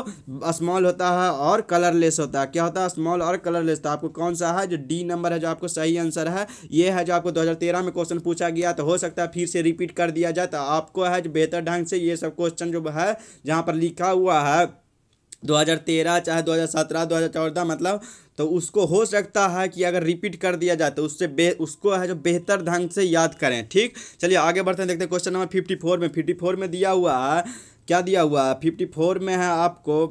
स्मॉल होता है और कलरलेस होता है। क्या होता है, स्मॉल और कलरलेस। तो आपको कौन सा है जो डी नंबर है जो आपको सही आंसर है। ये है जो आपको दो हज़ार तेरह में क्वेश्चन पूछा गया, तो हो सकता है फिर से रिपीट कर दिया जाए, तो आपको है जो बेहतर ढंग से ये सब क्वेश्चन जो है जहाँ पर लिखा हुआ है दो हज़ार तेरह चाहे दो हज़ार सत्रह दो हज़ार चौदह मतलब, तो उसको हो सकता है कि अगर रिपीट कर दिया जाए तो उससे बे उसको है जो बेहतर ढंग से याद करें। ठीक, चलिए आगे बढ़ते हैं, देखते हैं क्वेश्चन नंबर फिफ्टी फोर में फिफ्टी फोर में दिया हुआ है क्या दिया हुआ है, फिफ्टी फोर में है आपको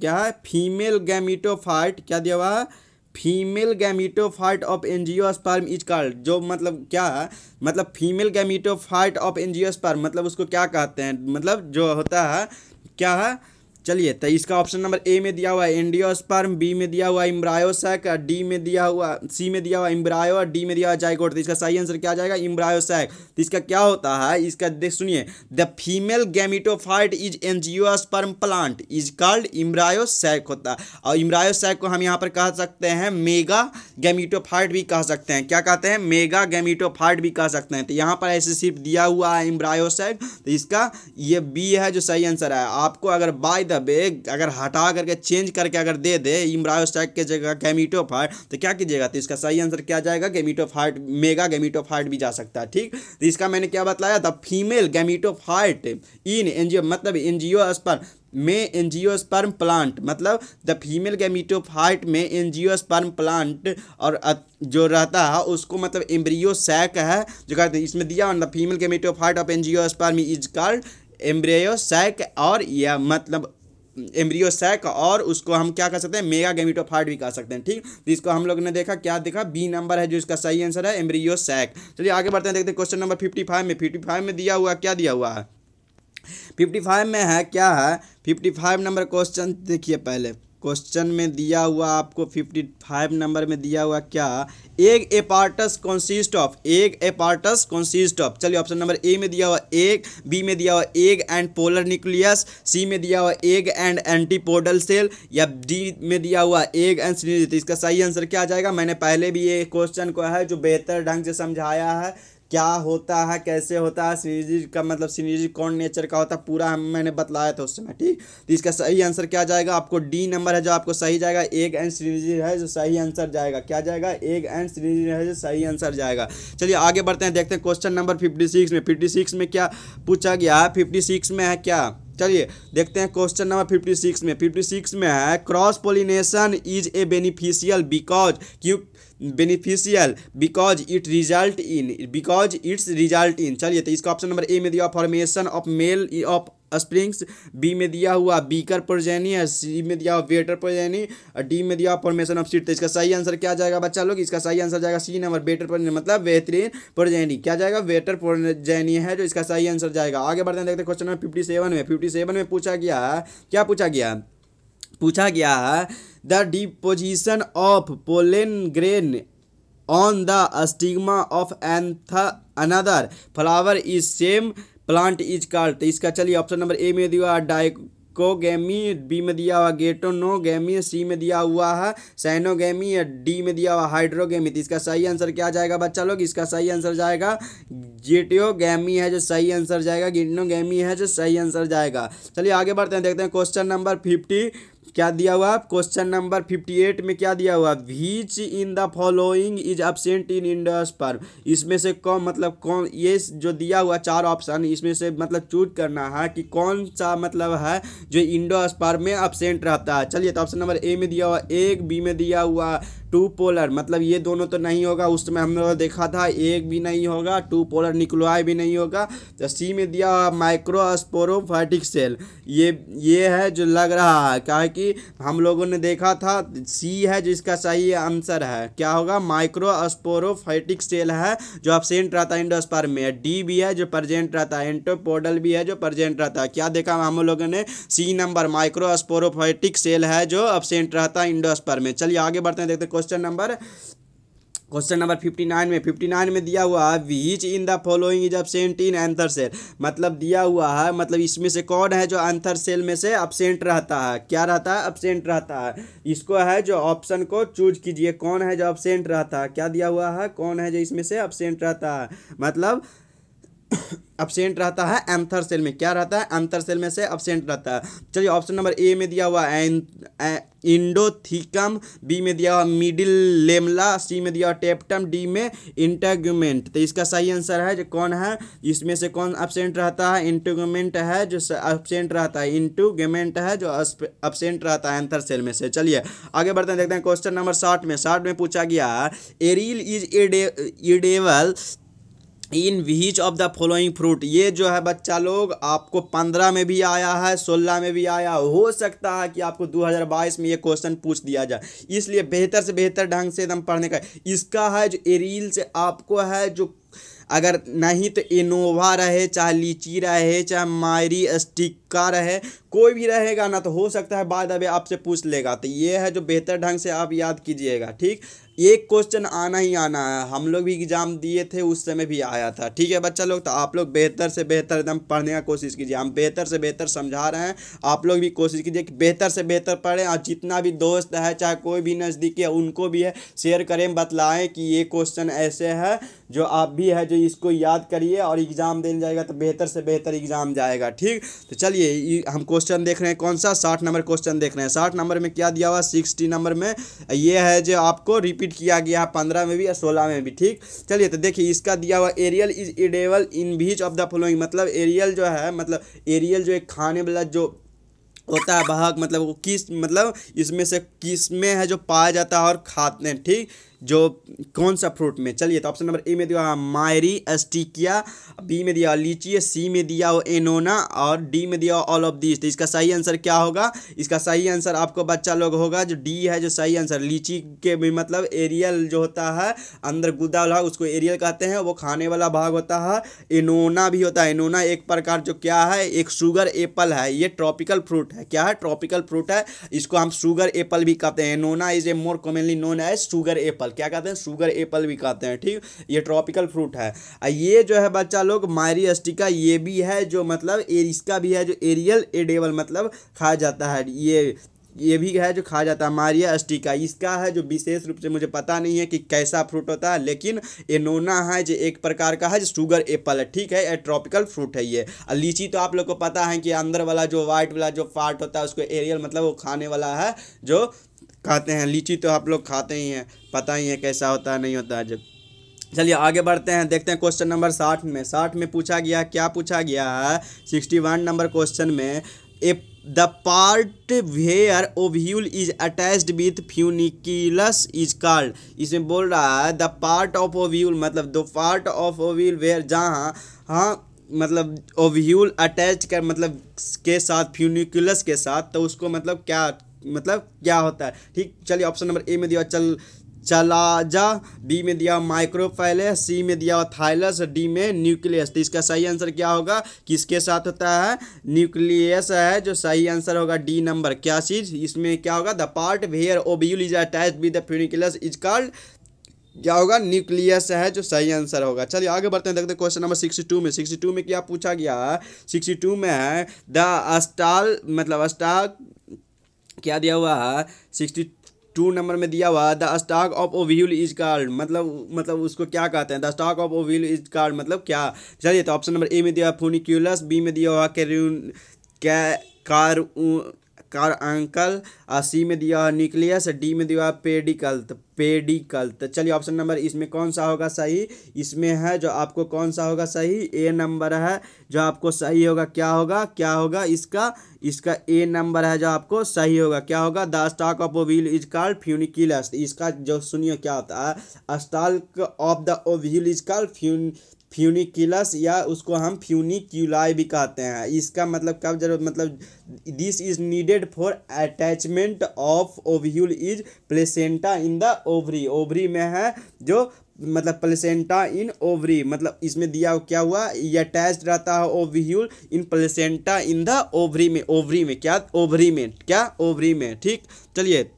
क्या है फीमेल गैमीटोफाइट। क्या दिया हुआ है, female gametophyte of angiosperm is called जो मतलब क्या है मतलब फीमेल गैमीटोफाइट ऑफ एंजियोस्पर्म मतलब उसको क्या कहते हैं मतलब जो होता है क्या है। चलिए तो इसका ऑप्शन नंबर ए में दिया हुआ है एंजियोस्पर्म, बी में दिया हुआ एम्ब्रायोसैक, डी में दिया हुआ सी में दिया हुआ एम्ब्रायो, डी में दिया हुआ जाइगोट। तो इसका सही आंसर क्या जाएगा, एम्ब्रायोसैक। तो इसका क्या होता है, इसका देख सुनिए the female gametophyte is angiosperm plant is called embryo sac होता है, और एम्ब्रायोसैक को हम यहाँ पर कह सकते हैं मेगा गैमीटोफाइट भी कह सकते हैं। क्या कहते हैं, मेगा गैमीटोफाइट भी कह सकते हैं। तो यहाँ पर ऐसे सिर्फ दिया हुआ है एम्ब्रायोसैक, तो इसका ये बी है जो सही आंसर है। आपको अगर बाय द अबे अगर हटा करके चेंज करके अगर दे दे इम्ब्रायोस्टैक के जगह गैमीटोफाइट तो क्या कीजिएगा, तो इसका सही आंसर क्या जाएगा गैमीटोफाइट, मेगा गैमीटोफाइट भी जा सकता है। ठीक, तो इसका मैंने क्या बताया था, फीमेल गैमीटोफाइट इन एनजीओ मतलब एनजियोस्पर्म में एनजियोस्पर्म प्लांट, मतलब द फीमेल गैमीटोफाइट में एनजियोस्पर्म प्लांट और जो रहता है उसको मतलब एम्ब्रियो सैक है जो कहते हैं इसमें दिया, और the female gametophyte of angiosperm is called embryo sac, और यह मतलब एम्ब्रियो सैक, और उसको हम क्या कह सकते हैं मेगा गैमीटोफाइट भी कह सकते हैं। ठीक, तो इसको हम लोग ने देखा क्या देखा बी नंबर है जो इसका सही आंसर है एम्ब्रियो सैक। चलिए आगे बढ़ते हैं, देखते हैं क्वेश्चन नंबर फिफ्टी फाइव में। फिफ्टी फाइव में दिया हुआ क्या दिया हुआ है, फिफ्टी फाइव में है क्या है फिफ्टी फाइव नंबर क्वेश्चन। देखिए पहले क्वेश्चन में दिया हुआ आपको फिफ्टी फाइव नंबर में दिया हुआ क्या, egg apparatus consist of, egg apparatus consist of. चलिए ऑप्शन नंबर ए में दिया हुआ एग, बी में दिया हुआ egg and polar nucleus, C में दिया हुआ एग एंड एंटीपोडल सेल, या डी में दिया हुआ एग एंड सिनेरिट। इसका सही आंसर क्या आ जाएगा, मैंने पहले भी ये क्वेश्चन को है जो बेहतर ढंग से समझाया है क्या होता है कैसे होता है सिनेरिज का मतलब सिनेरिज कौन नेचर का होता है पूरा हम मैंने बतलाया था उससे। ठीक, तो इसका सही आंसर क्या जाएगा, आपको डी नंबर है जो आपको सही जाएगा, एग एंड सिनेरिज है जो सही आंसर जाएगा। क्या जाएगा, एग एंड सिनेरिज है जो सही आंसर जाएगा। चलिए आगे बढ़ते हैं, देखते हैं क्वेश्चन नंबर फिफ्टी सिक्स में। फिफ्टी सिक्स में क्या पूछा गया है, फिफ्टी सिक्स में है क्या, चलिए देखते हैं क्वेश्चन नंबर फिफ्टी सिक्स में। फिफ्टी सिक्स में है cross pollination is a beneficial because, क्यों beneficial because it result in, because it's result in. चलिए तो इसका ऑप्शन नंबर ए में दिया formation of male offsprings, B में दिया हुआ बीकर प्रोजेनी, सी में दिया हुआ वेटर प्रोजेनी, और डी में दिया हुआ फॉर्मेशन ऑफ सीड। तो इसका सही आंसर क्या जाएगा बच्चा लोग, इसका सही आंसर जाएगा सी नंबर वेटर प्रोजेनी मतलब बेहतरीन प्रोजेनी। क्या जाएगा, वेटर प्रोजेनी है जो इसका सही आंसर जाएगा। आगे बढ़ते हैं, देखते हैं क्वेश्चन नंबर फिफ्टी सेवन में। फिफ्टी सेवन में पूछा गया है क्या, पूछा गया पूछा गया है the deposition of pollen grain on the stigma of anther another flower is same plant is called. तो इसका चलिए ऑप्शन नंबर ए में दिया हुआ डाइकोगेमी, बी में दिया हुआ गेटोनोगेमी, सी में दिया हुआ है साइनोगेमी, या डी में दिया हुआ हाइड्रोगेमी। तो इसका सही आंसर क्या जाएगा बच्चा लोग, इसका सही आंसर जाएगा गेटियोगेमी है जो सही आंसर जाएगा, गेटोनोगेमी है जो सही आंसर जाएगा। चलिए आगे बढ़ते हैं, देखते हैं क्वेश्चन नंबर फिफ्टी क्या दिया हुआ। क्वेश्चन नंबर फिफ्टी एट में क्या दिया हुआ, which in the following is absent in angiosperm. इसमें से कौन मतलब कौन, ये जो दिया हुआ चार ऑप्शन इसमें से मतलब चूज करना है कि कौन सा मतलब है जो एंजियोस्पर्म में एब्सेंट रहता है। चलिए तो ऑप्शन नंबर ए में दिया हुआ एक, बी में दिया हुआ टू पोलर मतलब ये दोनों तो नहीं होगा, उस समय हमने देखा था एक भी नहीं होगा, टू पोलर निक्लोआई भी नहीं होगा, तो सी में दिया हुआ माइक्रोस्पोरोफाइटिक सेल, ये ये है जो लग रहा है क्या है कि हम लोगों ने देखा था सी है जिसका सही आंसर है। क्या होगा, माइक्रोस्पोरोफाइटिक सेल है जो एब्सेंट रहता है एंजियोस्पर्म में, डी भी है जो प्रेजेंट रहता है, एंटोपोडल भी है जो प्रेजेंट रहता है। क्या देखा हम लोगों ने, सी नंबर माइक्रोस्पोरोफाइटिक सेल है जो एब्सेंट रहता है एंजियोस्पर्म में। चलिए आगे बढ़ते हैं, देखते हैं question number question number fifty nine में। फिफ्टी नाइन में दिया हुआ है which in the following is absent in anther cell, मतलब दिया हुआ है मतलब इसमें से कौन है जो एंथर सेल में से एब्सेंट रहता है। क्या रहता है, एब्सेंट रहता है। इसको है जो ऑप्शन को चूज कीजिए कौन है जो एब्सेंट रहता है। क्या दिया हुआ है, कौन है जो इसमें से एब्सेंट रहता है मतलब एब्सेंट रहता है एंथर सेल में। क्या रहता है, एंथर सेल में से एब्सेंट रहता है। चलिए ऑप्शन नंबर ए में दिया हुआ इंडोथीकम, बी में दिया हुआ मिडिल लेमला, सी में दिया हुआ टेप्टम, डी में इंटेगुमेंट। तो इसका सही आंसर है जो कौन है इसमें से कौन एब्सेंट रहता है, इंटेगुमेंट है जो एब्सेंट रहता है, इंटेगुमेंट है जो एब्सेंट रहता है एंथर सेल में से। चलिए आगे बढ़ते हैं, देखते हैं क्वेश्चन नंबर साठ में। साठ में पूछा गया aril is edible in which of the following fruit. ये जो है बच्चा लोग आपको पंद्रह में भी आया है, सोलह में भी आया, हो सकता है कि आपको दो हज़ार बाईस में ये क्वेश्चन पूछ दिया जाए, इसलिए बेहतर से बेहतर ढंग से एकदम पढ़ने का। इसका है जो एरिल से आपको है जो अगर नहीं तो इनोवा रहे, चाहे लीची रहे, चाहे मायरी स्टिक्का रहे, कोई भी रहेगा ना तो हो सकता है बाद अभी आपसे पूछ लेगा। तो ये है जो बेहतर ढंग से आप याद कीजिएगा। ठीक, एक क्वेश्चन आना ही आना है, हम लोग भी एग्जाम दिए थे उस समय भी आया था। ठीक है बच्चा लोग, तो आप लोग बेहतर से बेहतर एकदम पढ़ने का कोशिश कीजिए, हम बेहतर से बेहतर समझा रहे हैं, आप लोग भी कोशिश कीजिए कि बेहतर से बेहतर पढ़ें, और जितना भी दोस्त है चाहे कोई भी नज़दीकी है उनको भी है शेयर करें, बतलाएँ कि ये क्वेश्चन ऐसे है जो आप भी है जो इसको याद करिए और एग्ज़ाम देने जाएगा तो बेहतर से बेहतर एग्ज़ाम जाएगा। ठीक, तो चलिए चलिए हम क्वेश्चन देख रहे हैं कौन सा साठ नंबर क्वेश्चन देख रहे हैं। साठ नंबर में क्या दिया हुआ, सिक्सटी नंबर में ये है जो आपको रिपीट किया गया है पंद्रह में भी और सोलह में भी। ठीक चलिए तो देखिए इसका दिया हुआ aril is edible in which of the following, मतलब एरियल जो है मतलब एरियल जो एक खाने वाला जो होता है भाग, मतलब वो किस मतलब इसमें से किस में है जो पाया जाता है और खाते हैं। ठीक जो कौन सा फ्रूट में, चलिए तो ऑप्शन नंबर ए में दिया मायरी एस्टिकिया, बी में दिया लीची, सी में दिया वो एनोना और डी में दिया ऑल ऑफ दीज। तो इसका सही आंसर क्या होगा, इसका सही आंसर आपको बच्चा लोग होगा जो डी है जो सही आंसर। लीची के भी मतलब एरियल जो होता है अंदर गुदा वाला उसको एरियल कहते हैं, वो खाने वाला भाग होता है। एनोना भी होता है, एनोना एक प्रकार जो क्या है एक शुगर एप्पल है, ये ट्रॉपिकल फ्रूट है, क्या है ट्रॉपिकल फ्रूट है, इसको हम शुगर एप्पल भी कहते हैं। Annona is a more commonly known as sugar apple, क्या कहते हैं शुगर एप्पल भी कहते हैं। ठीक ये ट्रॉपिकल फ्रूट है। ये जो है बच्चा लोग मायरियस्टिका ये भी है जो मतलब इसका भी है जो एरियल एडेबल मतलब खाया जाता है, ये ये भी है जो खाया जाता है मारिया एस्टिका। इसका है जो विशेष रूप से मुझे पता नहीं है कि कैसा फ्रूट होता है, लेकिन एनोना है जो एक प्रकार का है जो शुगर एप्पल है। ठीक है ये ट्रॉपिकल फ्रूट है। ये लीची तो आप लोग को पता है कि अंदर वाला जो वाइट वाला जो पार्ट होता है उसको एरियल मतलब वो खाने वाला है जो खाते हैं। लीची तो आप लोग खाते ही हैं, पता ही है कैसा होता है नहीं होता है जब। चलिए आगे बढ़ते हैं, देखते हैं क्वेश्चन नंबर साठ में। साठ में पूछा गया, क्या पूछा गया है सिक्सटी वन नंबर क्वेश्चन में, a the part where ovule is attached with funiculus is called. इसमें बोल रहा है द पार्ट ऑफ ओव्यूल मतलब दो पार्ट ऑफ ओव्यूल वेयर जहाँ हाँ मतलब ओव्यूल अटैच कर मतलब के साथ फ्यूनिकुलस के साथ, तो उसको मतलब क्या मतलब क्या होता है। ठीक चलिए ऑप्शन नंबर ए में दिया चल चलाजा, बी में दिया माइक्रोफाइलस, सी में दिया थाइलस, डी में न्यूक्लियस। तो इसका सही आंसर क्या होगा, किसके साथ होता है न्यूक्लियस है जो सही आंसर होगा डी नंबर। क्या चीज़ इसमें क्या होगा, the part where ovule is attached with the funiculus is called क्या होगा न्यूक्लियस है जो सही आंसर होगा। चलिए आगे बढ़ते हैं, देखते हैं क्वेश्चन नंबर सिक्सटी टू में। सिक्सटी टू में क्या पूछा गया है, सिक्सटी टू में है द अस्टाल मतलब स्टाक क्या दिया हुआ है सिक्सटी टू नंबर में दिया हुआ the stalk of ovule is called मतलब मतलब उसको क्या कहते हैं, the stalk of ovule is called मतलब क्या। चलिए तो ऑप्शन नंबर ए में दिया फ्यूनिकुलस, बी में दिया हुआ caruncle, C में दिया हुआ न्यूक्लियस, डी में दिया हुआ पेडिकल पेडिकल। तो चलिए ऑप्शन नंबर इसमें कौन सा होगा सही, इसमें है जो आपको कौन सा होगा सही ए नंबर है जो आपको सही होगा। क्या होगा क्या होगा इसका इसका ए नंबर है जो आपको सही होगा। क्या होगा, the stalk of ovule is called funiculus. इसका जो सुनिए क्या होता है, stalk of the ovule is called funi funiculus या उसको हम फ्यूनिक्यूलाई भी कहते हैं। इसका मतलब कब जरूरत मतलब this is needed for attachment of ovule is placenta in the ovary. Ovary में है जो मतलब प्लेसेंटा इन ओवरी मतलब इसमें दिया क्या हुआ ये अटैच रहता है ovule in placenta in the ovary में ओवरी में क्या ओवरी में क्या ओवरी में। ठीक चलिए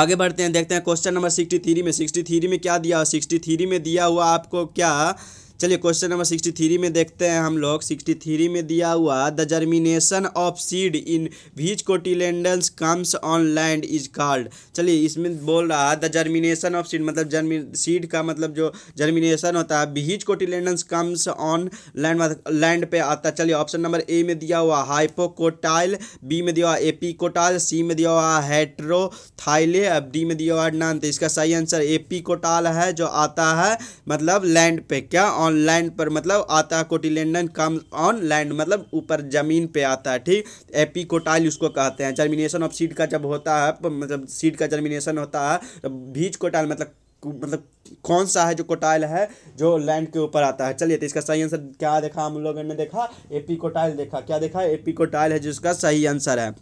आगे बढ़ते हैं, देखते हैं क्वेश्चन नंबर सिक्सटी थ्री में। सिक्सटी थ्री में क्या दिया हुआ, सिक्सटी थ्री में दिया हुआ आपको क्या, चलिए क्वेश्चन नंबर सिक्सटी थ्री में देखते हैं हम लोग। सिक्सटी थ्री में दिया हुआ the germination of seed in which cotyledons comes on land is called. चलिए इसमें बोल रहा है द जर्मिनेशन ऑफ सीड मतलब जर्मी सीड का मतलब जो जर्मिनेशन होता है which cotyledons comes on land land पे आता। चलिए ऑप्शन नंबर ए में दिया हुआ हाइपोकोटाइल, बी में दिया हुआ एपिकोटाइल, सी में दिया हुआ हेट्रोथाइले, डी में दिया हुआ नन। तो इसका सही आंसर एपिकोटाइल है जो आता है मतलब लैंड पे क्या ऑन लैंड पर मतलब आता है कोटिलेडन कम्स ऑन लैंड मतलब ऊपर जमीन पे आता है। ठीक एपिकोटाइल उसको कहते हैं। जर्मिनेशन ऑफ सीड का जब होता है मतलब सीड का जर्मिनेशन होता है तो बीज कोटाइल मतलब मतलब कौन सा है जो कोटाइल है जो लैंड के ऊपर आता है। चलिए तो इसका सही आंसर क्या देखा हम लोगों ने, देखा एपिकोटाइल देखा, क्या देखा एपिकोटाइल है जिसका सही आंसर है।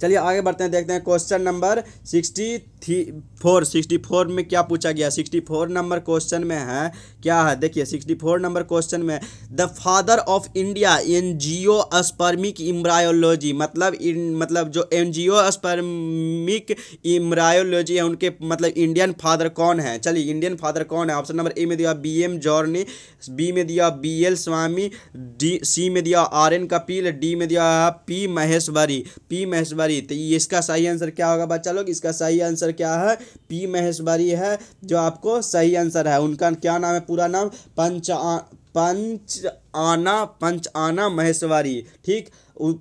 चलिए आगे बढ़ते हैं, देखते हैं question number sixty three four sixty four में क्या पूछा गया। सिक्सटी फोर नंबर क्वेश्चन में है क्या है, देखिए सिक्सटी फोर नंबर क्वेश्चन में the father of India angiospermic embryology मतलब इन मतलब जो एन जी ओ स्पर्मिक इम्ब्रायोलॉजी है उनके मतलब इंडियन फादर कौन है। चलिए इंडियन फादर कौन है, ऑप्शन नंबर ए में दिया बी एम जॉर्नी, बी में दिया B L Swami, D C में दिया आर एन कपिल, डी में दिया पी महेश्वरी पी महेश्वरी। तो इसका सही आंसर क्या होगा बच्चा लोग, इसका सही आंसर क्या है पी महेश्वरी है जो आपको सही आंसर है। उनका क्या नाम है पूरा नाम पंच पंच आना पंचाना महेश्वरी, ठीक,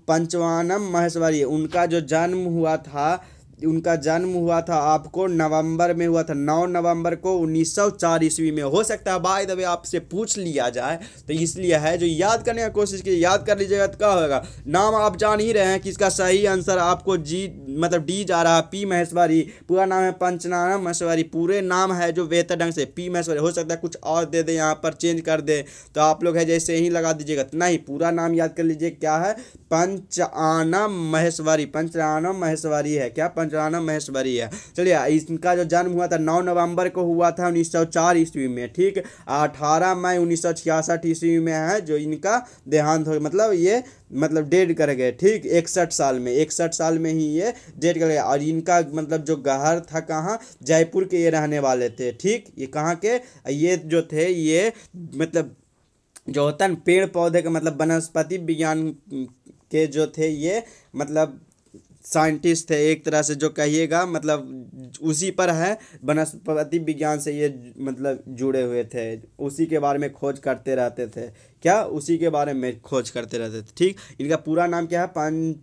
पंचवानम महेश्वरी। उनका जो जन्म हुआ था उनका जन्म हुआ था आपको नवंबर में हुआ था, नौ नवंबर को उन्नीस सौ चार ईस्वी में। हो सकता है बाय द वे आपसे पूछ लिया जाए तो इसलिए है जो याद करने की कोशिश कीजिए, याद कर लीजिएगा तो क्या होगा। नाम आप जान ही रहे हैं कि इसका सही आंसर आपको जी मतलब डी जा रहा है, पी महेश्वरी। पूरा नाम है पंचनाना महेश्वरी, पूरे नाम है जो बेहतर ढंग से पी महेश्वरी। हो सकता है कुछ और दे दे यहाँ पर चेंज कर दे तो आप लोग है जैसे ही लगा दीजिएगा, इतना ही पूरा नाम याद कर लीजिए क्या है, पंचाना महेश्वरी, पंचाना महेश्वरी है क्या, पंचानन महेश्वरी है। चलिए, इनका जो जन्म हुआ था नौ नवंबर को हुआ था उन्नीस सौ चार ईस्वी में, ठीक, अठारह मई उन्नीस सौ छियासठ ईस्वी में है जो इनका देहांत हो, मतलब ये मतलब डेड कर गए, ठीक, इकसठ साल में, इकसठ साल में ही ये डेड कर गए। और इनका मतलब जो घर था कहाँ, जयपुर के ये रहने वाले थे, ठीक, ये कहाँ के ये जो थे ये मतलब जो होता है पेड़ पौधे का मतलब वनस्पति विज्ञान के जो थे ये मतलब साइंटिस्ट थे एक तरह से जो कहिएगा, मतलब उसी पर है वनस्पति विज्ञान से ये मतलब जुड़े हुए थे, उसी के बारे में खोज करते रहते थे, क्या उसी के बारे में खोज करते रहते थे, ठीक। इनका पूरा नाम क्या है, पंच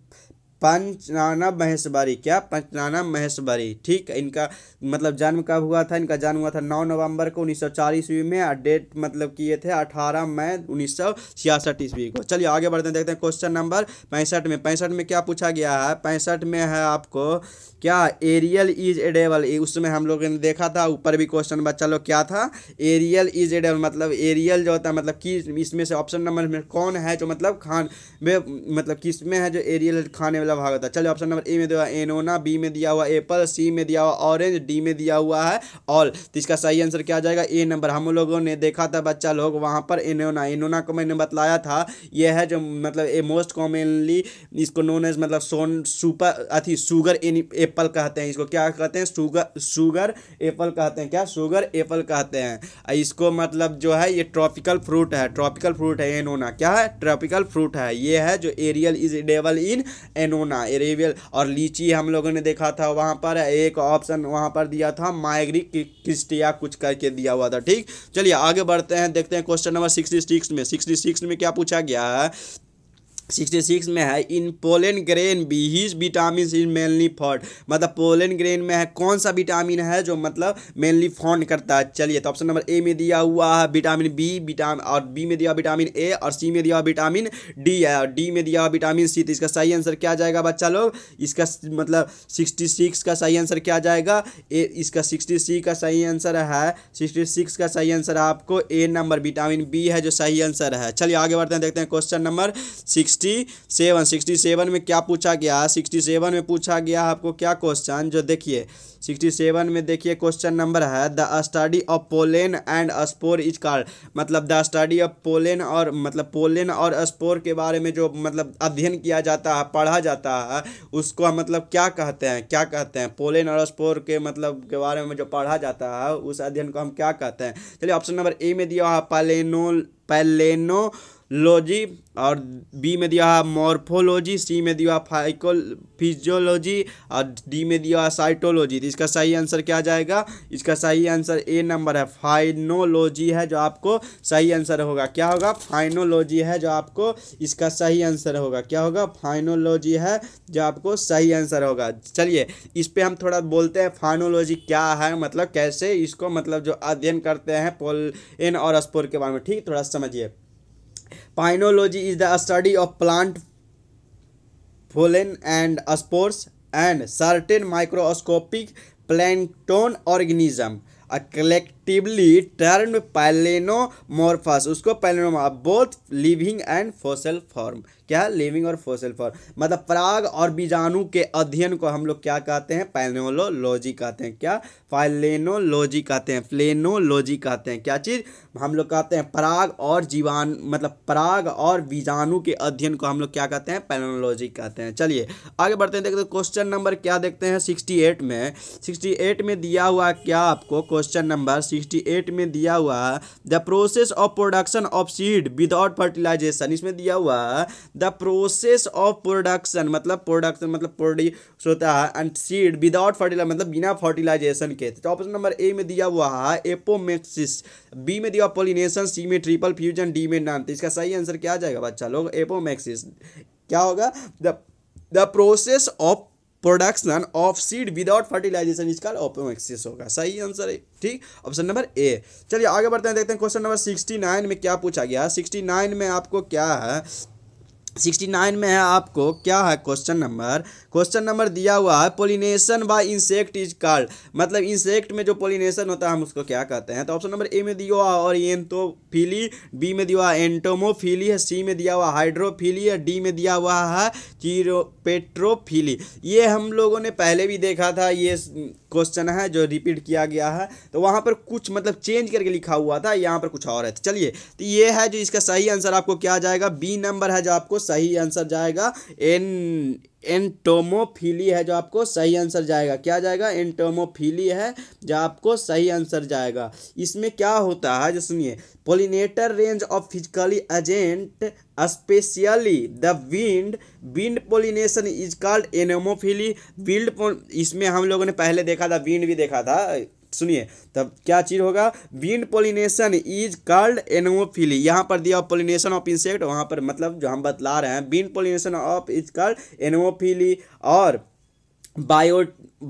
पंचनाना महेश्वरी, क्या, पंचनाना महेश्वरी, ठीक। इनका मतलब जन्म कब हुआ था, इनका जन्म हुआ था नौ नवंबर को उन्नीस सौ चार ईस्वी में और डेट मतलब कि ये थे अठारह मई उन्नीस सौ छियासठ ईस्वी को। चलिए आगे बढ़ते हैं, देखते हैं क्वेश्चन नंबर पैंसठ में। पैंसठ में क्या पूछा गया है, पैंसठ में है आपको क्या, एरियल इज एडेबल। उसमें हम लोगों ने देखा था, ऊपर भी क्वेश्चन बच्चा लोग क्या था, एरियल इज एडेबल, मतलब एरियल जो होता है मतलब कि इसमें से ऑप्शन नंबर में कौन है जो मतलब खान मतलब किस में है जो एरियल खाने वाला भाग होता है। चलिए, ऑप्शन नंबर ए में दिया हुआ एनोना, बी में दिया हुआ एप्पल, सी में दिया हुआ ऑरेंज, डी में दिया हुआ है ऑल। तो इसका सही आंसर क्या जाएगा, ए नंबर। हम लोगों ने देखा था बच्चा लोग वहाँ पर एनोना, एनोना को मैंने बतलाया था यह है जो मतलब ए मोस्ट कॉमनली इसको नोन एज मतलब सोन सुपर अथी शुगर एप्पल कहते हैं, इसको क्या कहते हैं, शुगर शुगर एप्पल कहते हैं, क्या, शुगर एप्पल कहते हैं इसको। मतलब जो है ये ट्रॉपिकल फ्रूट है, ट्रॉपिकल फ्रूट है एनोना, क्या है, ट्रॉपिकल फ्रूट है। ये है जो aerial is edible in Annona, एरेबियल। और लीची हम लोगों ने देखा था वहाँ पर एक ऑप्शन वहाँ पर दिया था माइग्री क्रिस्टिया कुछ करके दिया हुआ था, ठीक। चलिए आगे बढ़ते हैं, देखते हैं क्वेश्चन नंबर सिक्सटी सिक्स में। सिक्सटी सिक्स में क्या पूछा गया है, सिक्सटी सिक्स में है in pollen grain be his vitamin is mainly found, मतलब पोलन ग्रेन में है कौन सा विटामिन है जो मतलब मेनली फॉन्ड करता है। चलिए, तो ऑप्शन नंबर ए में दिया हुआ है विटामिन बी, विटामिन और बी में दिया विटामिन ए और सी में दिया विटामिन डी है और डी में दिया हुआ विटामिन सी। तो इसका सही आंसर क्या जाएगा बच्चा लोग, इसका मतलब सिक्सटी सिक्स का सही आंसर क्या जाएगा, ए, इसका सिक्सटी सी का सही आंसर है, सिक्सटी सिक्स का सही आंसर आपको ए नंबर विटामिन बी है जो सही आंसर है। चलिए आगे बढ़ते हैं, देखते हैं question number six sixty seven. Sixty seven में क्या पूछा गया, सिक्सटी सेवन में पूछा गया आपको क्या क्वेश्चन, जो देखिए सिक्सटी सेवन में देखिए क्वेश्चन नंबर है the study of pollen and spore is called, मतलब द स्टडी ऑफ पोलेन और मतलब पोलेन और स्पोर के बारे में जो मतलब अध्ययन किया जाता है, पढ़ा जाता है, उसको मतलब क्या कहते हैं, क्या कहते हैं, पोलेन और स्पोर के मतलब के बारे में जो पढ़ा जाता है उस अध्ययन को हम क्या कहते हैं। चलिए, ऑप्शन नंबर ए में दिया हुआ पैलेनो पैलेनो लॉजी और बी में दिया है मॉर्फोलॉजी, सी में दिया है फाइको फिजियोलॉजी और डी में दिया है साइटोलॉजी। तो इसका सही आंसर क्या जाएगा, इसका सही आंसर ए नंबर है फाइनोलॉजी है जो आपको सही आंसर होगा, क्या होगा, फाइनोलॉजी है जो आपको इसका सही आंसर होगा, क्या होगा, फाइनोलॉजी है जो आपको सही आंसर होगा। चलिए इस पर हम थोड़ा बोलते हैं फाइनोलॉजी क्या है, मतलब कैसे इसको मतलब जो अध्ययन करते हैं पोलन और स्पोर के बारे में, ठीक, थोड़ा समझिए। Painology is the study of plant pollen and spores and certain microscopic plankton organism collectively termed palynomorphous, उसको palynomorph, both living and fossil form, क्या, लिविंग और फॉसिल फॉर्म, मतलब पराग और बीजाणु के अध्ययन को हम लोग क्या कहते हैं, पैलेनोलॉजी कहते हैं, क्या, पैलेनोलॉजी कहते हैं, प्लेनोलॉजी कहते हैं, क्या चीज़ हम लोग कहते हैं, पराग और जीवाणु मतलब पराग और बीजाणु के अध्ययन को हम लोग क्या कहते हैं, पैलेनोलॉजी कहते हैं। चलिए आगे बढ़ते हैं, देखते हैं क्वेश्चन नंबर क्या देखते हैं सिक्सटी एट में। सिक्सटी एट में दिया हुआ क्या आपको क्वेश्चन नंबर सिक्सटी एट में दिया हुआ the process of production of seed without fertilisation, इसमें दिया हुआ द प्रोसेस ऑफ प्रोडक्शन मतलब प्रोडक्शन मतलब प्रोड्यूस होता है एंड सीड विदाउट फर्टिलाइज मतलब बिना फर्टिलाइजेशन के। तो ऑप्शन नंबर ए में दिया हुआ है एपोमेक्सिस, बी में दिया हुआ पोलिनेशन, सी में ट्रिपल फ्यूजन, डी में नॉन। तो इसका सही आंसर क्या आ जाएगा बच्चा लोग? एपोमेक्सिस क्या होगा? The the process of production of seed without fertilisation इसका एपोमेक्सिस होगा। सही आंसर है ठीक, ऑप्शन नंबर ए। चलिए आगे बढ़ते हैं, देखते हैं क्वेश्चन नंबर सिक्सटी नाइन में क्या पूछा गया है। सिक्सटी नाइन में आपको क्या है, सिक्सटी नाइन में है आपको क्या है क्वेश्चन नंबर, क्वेश्चन नंबर दिया हुआ है pollination by insect is called मतलब इंसेक्ट में जो पोलिनेशन होता है हम उसको क्या कहते हैं। तो ऑप्शन नंबर ए में दिया हुआ ओरिएंटोफिली, बी में दिया हुआ एंटोमोफिली है, सी में दिया हुआ हाइड्रोफिली है, डी में दिया हुआ है चीरोपेट्रोफिली। ये हम लोगों ने पहले भी देखा था, ये क्वेश्चन है जो रिपीट किया गया है, तो वहाँ पर कुछ मतलब चेंज करके लिखा हुआ था, यहाँ पर कुछ और है। चलिए तो ये है जो इसका सही आंसर आपको क्या जाएगा, बी नंबर है जो आपको सही आंसर जाएगा। एन एंटोमोफिली है जो आपको सही आंसर जाएगा, क्या जाएगा? एंटोमोफिली है जो आपको सही आंसर जाएगा। इसमें क्या होता है जो सुनिए, pollinator range of physically agent specially the wind wind pollination is called anemophily. Wind इसमें हम लोगों ने पहले देखा था, विंड भी देखा था, सुनिए तब क्या चीज होगा, wind pollination is called anemophily. यहाँ पर दिया पोलिनेशन ऑफ इंसेक्ट, वहाँ पर मतलब जो हम बतला रहे हैं wind pollination of is called anemophily. और bio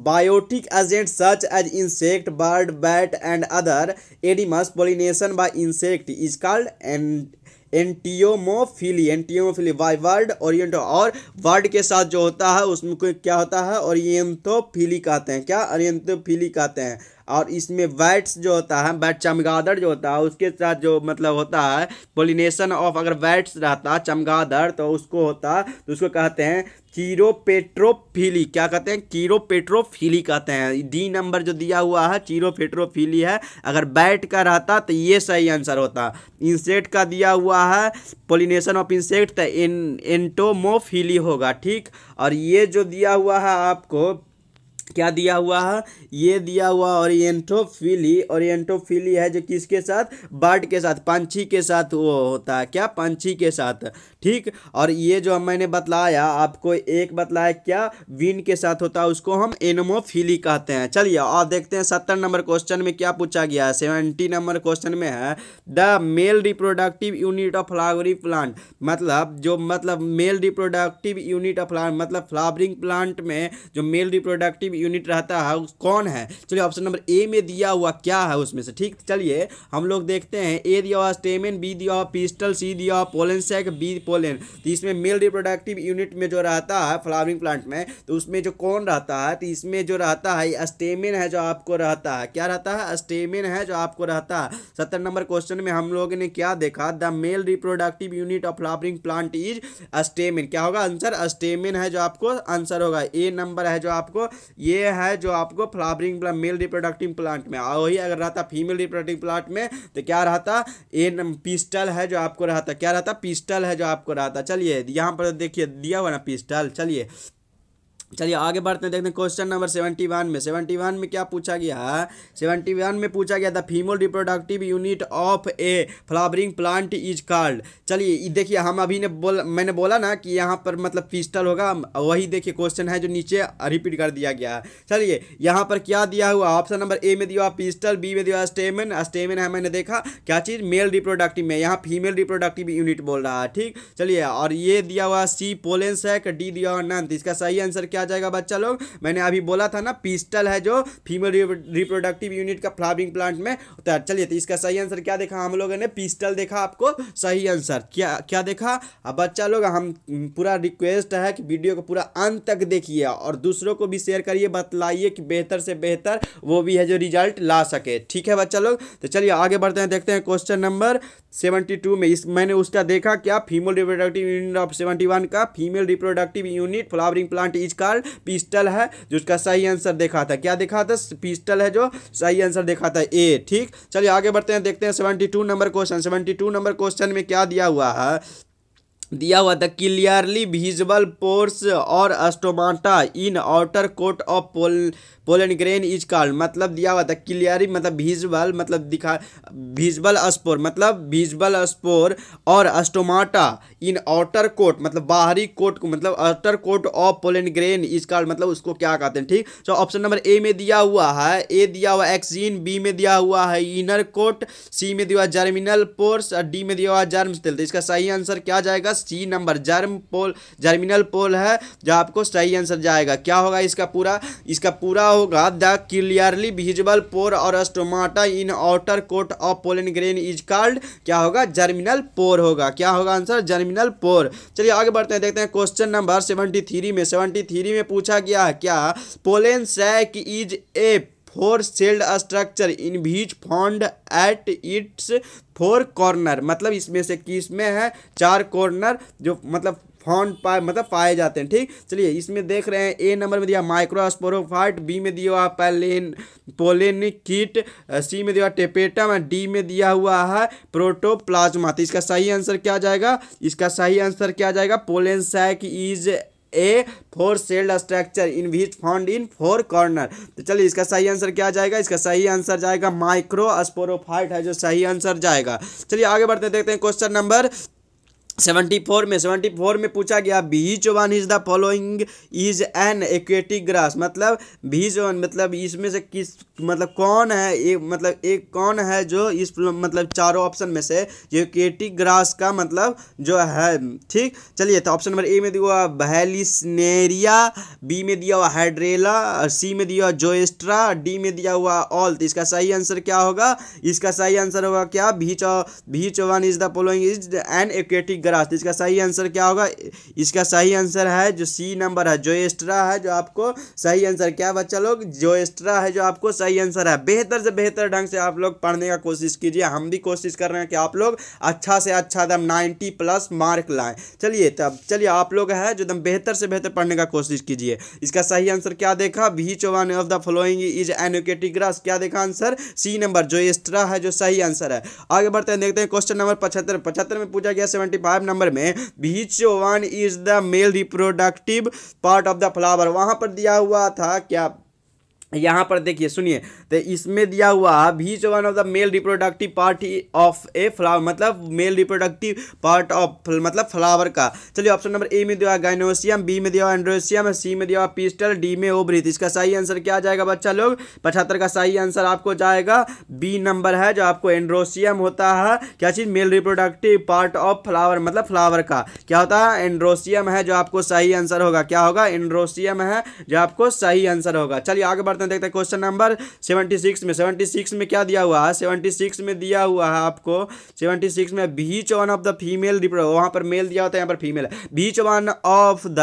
biotic agent such as insect bird bat and other animals pollination by insect is called and entomophily entomophily by bird ओरिएंटो। और वर्ड के साथ जो होता है उसमें कोई क्या होता है, ओरिएंटोफिली कहते हैं। क्या? ओरिएंटोफिली कहते हैं। और इसमें वैट्स जो होता है, वैट चमगादड़ जो होता है उसके साथ जो मतलब होता है पोलिनेशन ऑफ, अगर वैट्स रहता चमगादड़ तो उसको होता तो उसको कहते हैं चीरोपेट्रोफिली। क्या कहते हैं? चीरोपेट्रोफिली कहते हैं। डी नंबर जो दिया हुआ है चीरोपेट्रोफिली है। अगर बैट का रहता तो ये सही आंसर होता। इंसेक्ट का दिया हुआ है पोलिनेशन ऑफ इंसेक्ट तो एन, एंटोमोफिली होगा ठीक। और ये जो दिया हुआ है आपको क्या दिया हुआ है, ये दिया हुआ ओरिएंटोफिली ओरिएंटोफिली है जो किसके साथ, बर्ड के साथ, पंछी के साथ वो होता है। क्या? पंछी के साथ ठीक। और ये जो मैंने बतलाया आपको एक बतलाया क्या, विन के साथ होता है उसको हम एनोमोफिली कहते हैं। चलिए और देखते हैं सत्तर नंबर क्वेश्चन में क्या पूछा गया है। सेवेंटी नंबर क्वेश्चन में है the male reproductive unit of flowery plant मतलब जो मतलब male reproductive unit of plant मतलब फ्लावरिंग प्लांट में जो मेल रिप्रोडक्टिव यूनिट रहता है कौन है। चलिए ऑप्शन नंबर ए में दिया हुआ क्या है उसमें से ठीक। चलिए हम लोग देखते हैं, ए दिया हुआ स्टेमन, बी दिया हुआ पिस्टल, सी दिया हुआ पोलन सैक, बी पोलन। तो इसमें मेल रिप्रोडक्टिव यूनिट में जो रहता है फ्लावरिंग प्लांट में तो उसमें जो कौन रहता है, तो इसमें जो रहता है स्टेमन है जो आपको रहता है। क्या रहता है? स्टेमन है जो आपको रहता है। सत्तर नंबर क्वेश्चन में हम लोगों ने क्या देखा, the male reproductive unit of flowering plant is stamen. क्या होगा आंसर? स्टेमन है जो आपको आंसर होगा। ए नंबर है जो आपको ये है जो आपको flowering plant male reproductive plant में। और वही अगर रहता फीमेल रिप्रोडक्टिव प्लांट में तो क्या रहता, ए पिस्टल है जो आपको रहता। क्या रहता? पिस्टल है जो आपको रहता। चलिए यहाँ पर देखिए दिया हुआ ना पिस्टल। चलिए चलिए आगे बढ़ते हैं, देखते हैं क्वेश्चन नंबर सेवेंटी वन में। सेवेंटी वन में क्या पूछा गया है, सेवेंटी वन में पूछा गया the female reproductive unit of a flowering plant is called. चलिए देखिए हम अभी ने बोल मैंने बोला ना कि यहाँ पर मतलब पिस्टल होगा, वही देखिए क्वेश्चन है जो नीचे रिपीट कर दिया गया है। चलिए यहाँ पर क्या दिया हुआ, ऑप्शन नंबर ए में दिया हुआ पिस्टल, बी में दिया हुआ स्टेमन। स्टेमन है मैंने देखा क्या चीज़, मेल रिप्रोडक्टिव में, यहाँ फीमेल रिप्रोडक्टिव यूनिट बोल रहा है ठीक। चलिए और ये दिया हुआ सी पोलन सैक, डी दिया हुआ नंथ। इसका सही आंसर क्या जाएगा बच्चा लोग? मैंने अभी बोला था ना पिस्टल है जो फीमेल रिप्रोडक्टिव यूनिट का फ्लावरिंग प्लांट में। चलिए तो इसका सही आंसर क्या देखा हम लोगों ने, पिस्टल देखा आपको सही आंसर। क्या क्या देखा अब बच्चा लोग, हम पूरा रिक्वेस्ट है कि वीडियो को पूरा अंत तक देखिए और दूसरों को भी शेयर करिए, बतलाइए कि बेहतर से बेहतर वो भी है जो रिजल्ट ला सके ठीक है बच्चा लोग। तो चलिए आगे बढ़ते हैं, देखते हैं क्वेश्चन नंबर सेवेंटी टू में। इस मैंने उसका देखा क्या, female reproductive unit of seventy one का female reproductive unit flowering plant is pistil है जिसका सही आंसर देखा था। क्या देखा था? पिस्टल है जो सही आंसर देखा था ए ठीक। चलिए आगे बढ़ते हैं, देखते हैं seventy two number question. Seventy two number question में क्या दिया हुआ है, दिया हुआ था क्लियरली विजिबल पोर्स और stomata in outer coat of pole pollen grain is called, मतलब दिया हुआ था क्लियरली मतलब विजिबल मतलब दिखा विजिबल स्पोर मतलब विजिबल स्पोर और स्टोमाटा इन आउटर कोट मतलब बाहरी कोट को मतलब outer coat of pollen grain is called मतलब उसको क्या कहते हैं। ठीक, तो ऑप्शन नंबर ए में दिया हुआ है, ए दिया हुआ एक्सिन, बी में दिया हुआ है इनर कोट, सी में दिया हुआ जर्मिनल पोर्स और डी में दिया हुआ जर्म सेल। तो इसका सही आंसर क्या जाएगा? C number germ pole germinal pole है जो आपको सही आंसर जाएगा। क्या होगा इसका पूरा? इसका पूरा होगा द क्लियरली विजिबल पोर और stomata in outer coat of pollen grain is called क्या होगा? जर्मिनल पोर होगा। क्या होगा आंसर? जर्मिनल पोर। चलिए आगे बढ़ते हैं, देखते हैं क्वेश्चन नंबर सेवेंटी थ्री में। सेवेंटी थ्री में पूछा गया है क्या pollen sac is a four celled structure in which found at its four corner, मतलब इसमें से किस में है चार कॉर्नर जो मतलब फाउंड पाए मतलब पाए जाते हैं। ठीक, चलिए इसमें देख रहे हैं ए नंबर में दिया माइक्रोस्पोरोफाइट, बी में दिया हुआ पैलेन पोलेनिकीट, सी में दिया हुआ टेपेटम और डी में दिया हुआ है प्रोटोप्लाज्मा। तो इसका सही आंसर क्या जाएगा? इसका सही आंसर क्या जाएगा? Pollen sac is a four celled structure in which found in four corner. तो चलिए इसका सही आंसर क्या जाएगा? इसका सही आंसर जाएगा माइक्रोस्पोरोफाइट है जो सही आंसर जाएगा। चलिए आगे बढ़ते देखते हैं क्वेश्चन नंबर सेवेंटी फोर में। सेवेंटी फोर में पूछा गया which one is the following is an aquatic grass, मतलब बीच वन मतलब इसमें से किस मतलब कौन है एक मतलब एक कौन है जो इस मतलब चारों ऑप्शन में से एक्वेटिक ग्रास का मतलब जो है। ठीक, चलिए तो ऑप्शन नंबर ए में दिया हुआ वैलिसनेरिया, बी में दिया हुआ हाइड्रेला, सी में दिया हुआ जोएस्ट्रा, डी में दिया हुआ ऑल। तो इसका सही आंसर क्या होगा? इसका सही आंसर होगा क्या? Which which one is the following is an aquatic grass. इसका सही आंसर क्या होगा? इसका सही आंसर है जो सी नंबर है जोएस्ट्रा है जो आपको सही आंसर क्या बच्चा लोग? जोएस्ट्रा है जो आपको सही आंसर है। बेहतर से बेहतर ढंग से आप लोग पढ़ने का कोशिश कीजिए, हम भी कोशिश कर रहे हैं कि आप लोग अच्छा से अच्छा एकदम नाइन्टी प्लस मार्क लाएं। चलिए तब चलिए आप लोग है जो एकदम बेहतर से बेहतर पढ़ने का कोशिश कीजिए। इसका सही आंसर क्या देखा? Which one of the following is an aquatic grass, क्या देखा आंसर? सी नंबर जोएस्ट्रा है जो सही आंसर है। आगे बढ़ते हैं, देखते हैं क्वेश्चन नंबर पचहत्तर। पचहत्तर में पूछा गया सेवेंटी नंबर में which one is the male reproductive part of the flower, वहां पर दिया हुआ था क्या? यहाँ पर देखिए सुनिए, तो इसमें दिया हुआ which one of the male reproductive part of a flower, मतलब मेल रिप्रोडक्टिव पार्ट ऑफ मतलब फ्लावर का। चलिए ऑप्शन नंबर ए में दिया हुआ गाइनोसियम, बी में दिया हुआ एंड्रोसियम, सी में दिया हुआ पिस्टल, डी में ओवरी। इसका सही आंसर क्या जाएगा बच्चा लोग? पचहत्तर का सही आंसर आपको जाएगा बी नंबर है जो आपको एंड्रोसियम होता है क्या चीज़? Male reproductive part of flower मतलब फ्लावर का क्या होता है? एंड्रोसियम है जो आपको सही आंसर होगा। क्या होगा? एंड्रोसियम है जो आपको सही आंसर होगा। चलिए आगे देखते हैं क्वेश्चन नंबर छिहत्तर में। छिहत्तर में क्या दिया हुआ है? छिहत्तर में दिया हुआ है आपको छिहत्तर में which one of the female reproductive, वहां पर मेल दिया होता है यहाँ पर फीमेल है। Which one of the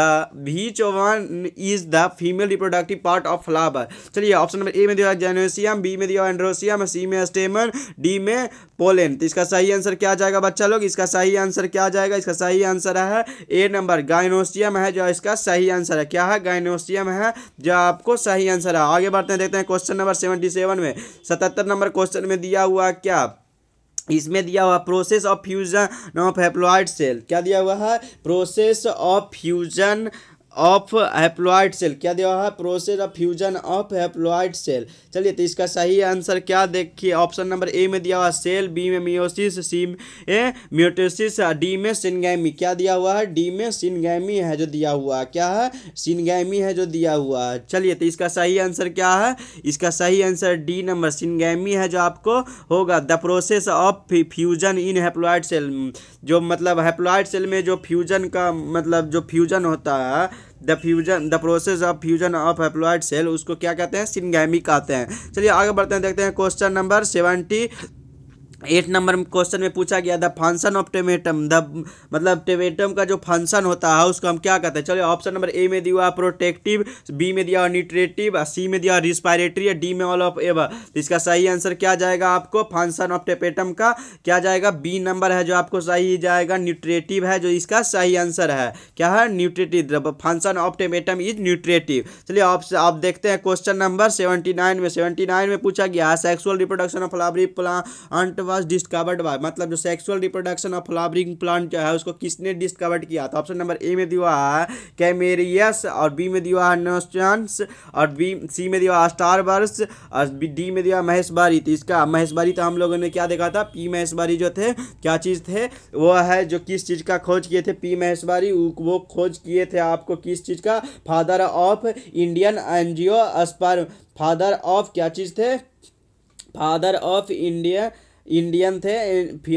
which one is the female reproductive part of flower. चलिए ऑप्शन नंबर ए में दिया हुआ जैनोसियम, बी में दिया हुआ एंड्रोसियम, सी में स्टेमन, डी में पोलेन। तो इसका सही आंसर क्या जाएगा बच्चा लोग? इसका सही आंसर क्या जाएगा? इसका सही आंसर है ए नंबर गाइनोसियम है जो इसका सही आंसर है। क्या है? गाइनोसियम है जो आपको सही आंसर है। आगे बढ़ते हैं, देखते हैं क्वेश्चन नंबर सतहत्तर में। सतहत्तर नंबर क्वेश्चन में दिया हुआ क्या? इसमें दिया हुआ process of fusion of haploid cell, क्या दिया हुआ है? Process of fusion of haploid cell, क्या दिया हुआ है? Process of fusion of haploid cell. चलिए तो इसका सही आंसर क्या देखिए? ऑप्शन नंबर ए में दिया हुआ सेल, बी में मियोसिस, सी में म्यूटेसिस, डी में सिनगैमी। क्या दिया हुआ है? डी में सिनगैमी है जो दिया हुआ है। क्या है? सिनगैमी है जो दिया हुआ है। चलिए तो इसका सही आंसर क्या है? इसका सही आंसर डी नंबर सिनगैमी है जो आपको होगा। The process of fusion in haploid cell, जो मतलब हैप्लॉइड सेल में जो फ्यूजन का मतलब जो फ्यूजन होता है the fusion the process of fusion of haploid cell उसको क्या कहते हैं? सिनगैमी कहते हैं। चलिए आगे बढ़ते हैं, देखते हैं question number seventy eight number question में पूछा गया the function of tapetum, the मतलब टेमेटम का जो फंक्शन होता है उसको हम क्या कहते हैं? चलिए ऑप्शन नंबर ए में दिया हुआ प्रोटेक्टिव, बी में दिया हुआ न्यूट्रेटिव, सी में दिया हुआ रिस्पायरेटरी, डी में ऑल ऑफ एब। इसका सही आंसर क्या जाएगा? आपको फंक्शन ऑफ टेपेटम का क्या जाएगा? बी नंबर है जो आपको सही जाएगा, न्यूट्रेटिव है जो इसका सही आंसर है। क्या है? Nutritive. Function of tapetum is nutritive. चलिए ऑप्शन आप, आप देखते हैं क्वेश्चन नंबर सेवेंटी नाइन में। सेवेंटी नाइन में पूछा गया sexual reproduction of flowery plant was discovered by, मतलब जो sexual reproduction of flowering plant जो है उसको किसने डिस्कवर्ड किया था। ऑप्शन नंबर ए में दिया है कैमेरियस, और बी में दिया है नोस्टांस, और बी सी में दिया स्टारबर्स, और डी में दिया महेशवारी। तो इसका महेशवारी तो हम लोगों ने क्या देखा था, पी महेशवारी जो थे क्या चीज़ थे, वो है जो किस चीज़ का खोज किए थे पी महेशवारी, वो खोज किए थे आपको किस चीज़ का, father of Indian angiosperm, father of क्या चीज़ थे, फादर ऑफ इंडिया इंडियन थे,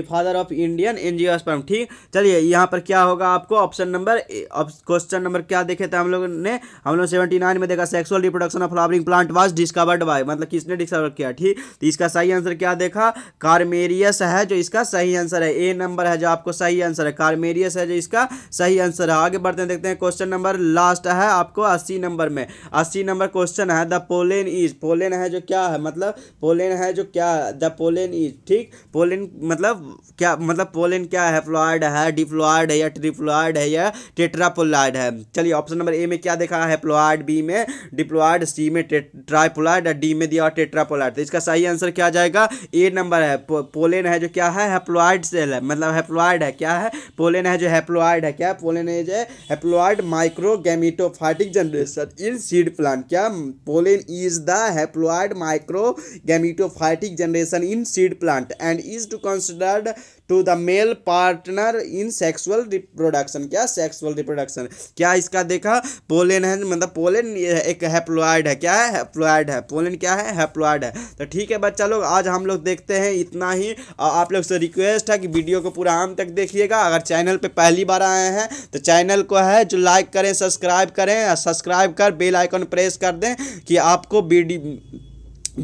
फादर ऑफ इंडियन एंजियोस्पर्म। ठीक, चलिए यहाँ पर क्या होगा आपको ऑप्शन नंबर, क्वेश्चन नंबर क्या देखे थे हम लोगों ने, हम लोग सेवेंटी नाइन में देखा sexual reproduction of flowering plant was discovered by, मतलब किसने डिस्कवर किया। ठीक, तो इसका सही आंसर क्या देखा, कार्मेरियस है जो इसका सही आंसर है, ए नंबर है जो आपको सही आंसर है, कार्मेरियस है जो इसका सही आंसर है। आगे बढ़ते हैं, देखते हैं क्वेश्चन नंबर लास्ट है आपको अस्सी नंबर में, अस्सी नंबर क्वेश्चन है द पोलेन इज, पोलेन है जो क्या है, मतलब पोलेन है जो क्या, द पोलेन इज। पोलन मतलब क्या, मतलब पोलन क्या है, फ्लॉइड है, डिफ्लॉइड है, या ट्रिफ्लॉइड है, या टेट्रापोलाइड है। चलिए ऑप्शन नंबर ए में क्या देखा है, फ्लॉइड, बी में डिप्लॉइड, सी में ट्राइपोलाइड, और डी में दिया टेट्रापोलाइड। तो इसका सही आंसर क्या जाएगा, ए नंबर है, पो, पोलन है जो क्या है, हैप्लॉइड सेल है, मतलब हैप्लॉइड है, क्या है पोलन है जो हैप्लॉइड है, क्या पोलन है जो haploid microgametophytic generation in seed plant, क्या pollen is the haploid microgametophytic generation in seed plant and is to considered to the male partner in sexual reproduction, क्या sexual reproduction, क्या इसका देखा पोलन है, मतलब पोलन एक हैप्लॉइड है, क्या है हैप्लॉइड है, पोलन क्या है हैप्लॉइड है। तो ठीक है बच्चा लोग, आज हम लोग देखते हैं इतना ही, और आप लोग से रिक्वेस्ट है कि वीडियो को पूरा अंत तक देखिएगा। अगर चैनल पे पहली बार आए हैं तो चैनल को है जो लाइक करें, सब्सक्राइब करें, सब्सक्राइब कर बेल आइकन प्रेस कर दें कि आपको वीडियो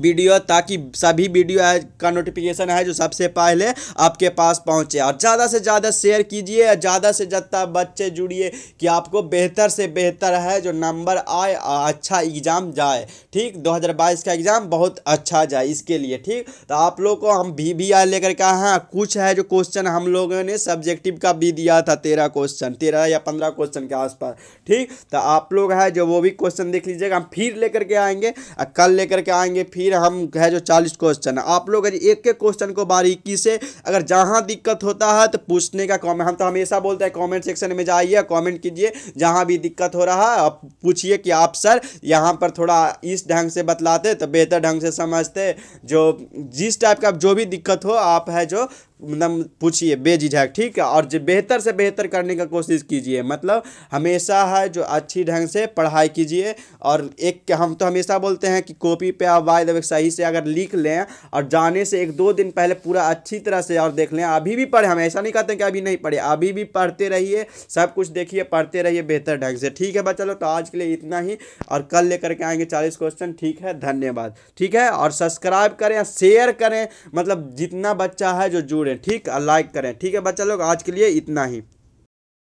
वीडियो ताकि सभी वीडियो का नोटिफिकेशन है जो सबसे पहले आपके पास पहुंचे, और ज़्यादा से ज़्यादा शेयर कीजिए, और ज़्यादा से ज़्यादा बच्चे जुड़िए कि आपको बेहतर से बेहतर है जो नंबर आए, अच्छा एग्ज़ाम जाए। ठीक, दो हज़ार बाईस का एग्ज़ाम बहुत अच्छा जाए इसके लिए। ठीक, तो आप लोग को हम भी भी आए लेकर के हाँ कुछ है जो क्वेश्चन हम लोगों ने सब्जेक्टिव का भी दिया था, तेरह क्वेश्चन, तेरह या पंद्रह क्वेश्चन के आसपास। ठीक, तो आप लोग है जो वो भी क्वेश्चन देख लीजिएगा, हम फिर लेकर के आएंगे, कल लेकर के आएंगे फिर हम है जो चालीस क्वेश्चन, आप लोग एक एक क्वेश्चन को बारीकी से, अगर जहाँ दिक्कत होता है तो पूछने का कमेंट, हम तो हमेशा बोलते हैं कमेंट सेक्शन में जाइए, कमेंट कीजिए, जहाँ भी दिक्कत हो रहा है आप पूछिए कि आप सर यहाँ पर थोड़ा इस ढंग से बतलाते तो बेहतर ढंग से समझते, जो जिस टाइप का जो भी दिक्कत हो आप है जो मतलब पूछिए बेझिझक। ठीक है, और जो बेहतर से बेहतर करने का कोशिश कीजिए, मतलब हमेशा है जो अच्छी ढंग से पढ़ाई कीजिए, और एक हम तो हमेशा बोलते हैं कि कॉपी पे आप वाइद अब सही से अगर लिख लें, और जाने से एक दो दिन पहले पूरा अच्छी तरह से और देख लें, अभी भी पढ़े, हम ऐसा नहीं कहते कि अभी नहीं पढ़े, अभी भी पढ़ते रहिए, सब कुछ देखिए, पढ़ते रहिए बेहतर ढंग से। ठीक है बच्चा लोग, तो आज के लिए इतना ही, और कल लेकर के आएंगे चालीस क्वेश्चन। ठीक है, धन्यवाद। ठीक है, और सब्सक्राइब करें, शेयर करें, मतलब जितना बच्चा है जो जुड़े, ठीक, लाइक करें। ठीक है बच्चा लोग, आज के लिए इतना ही।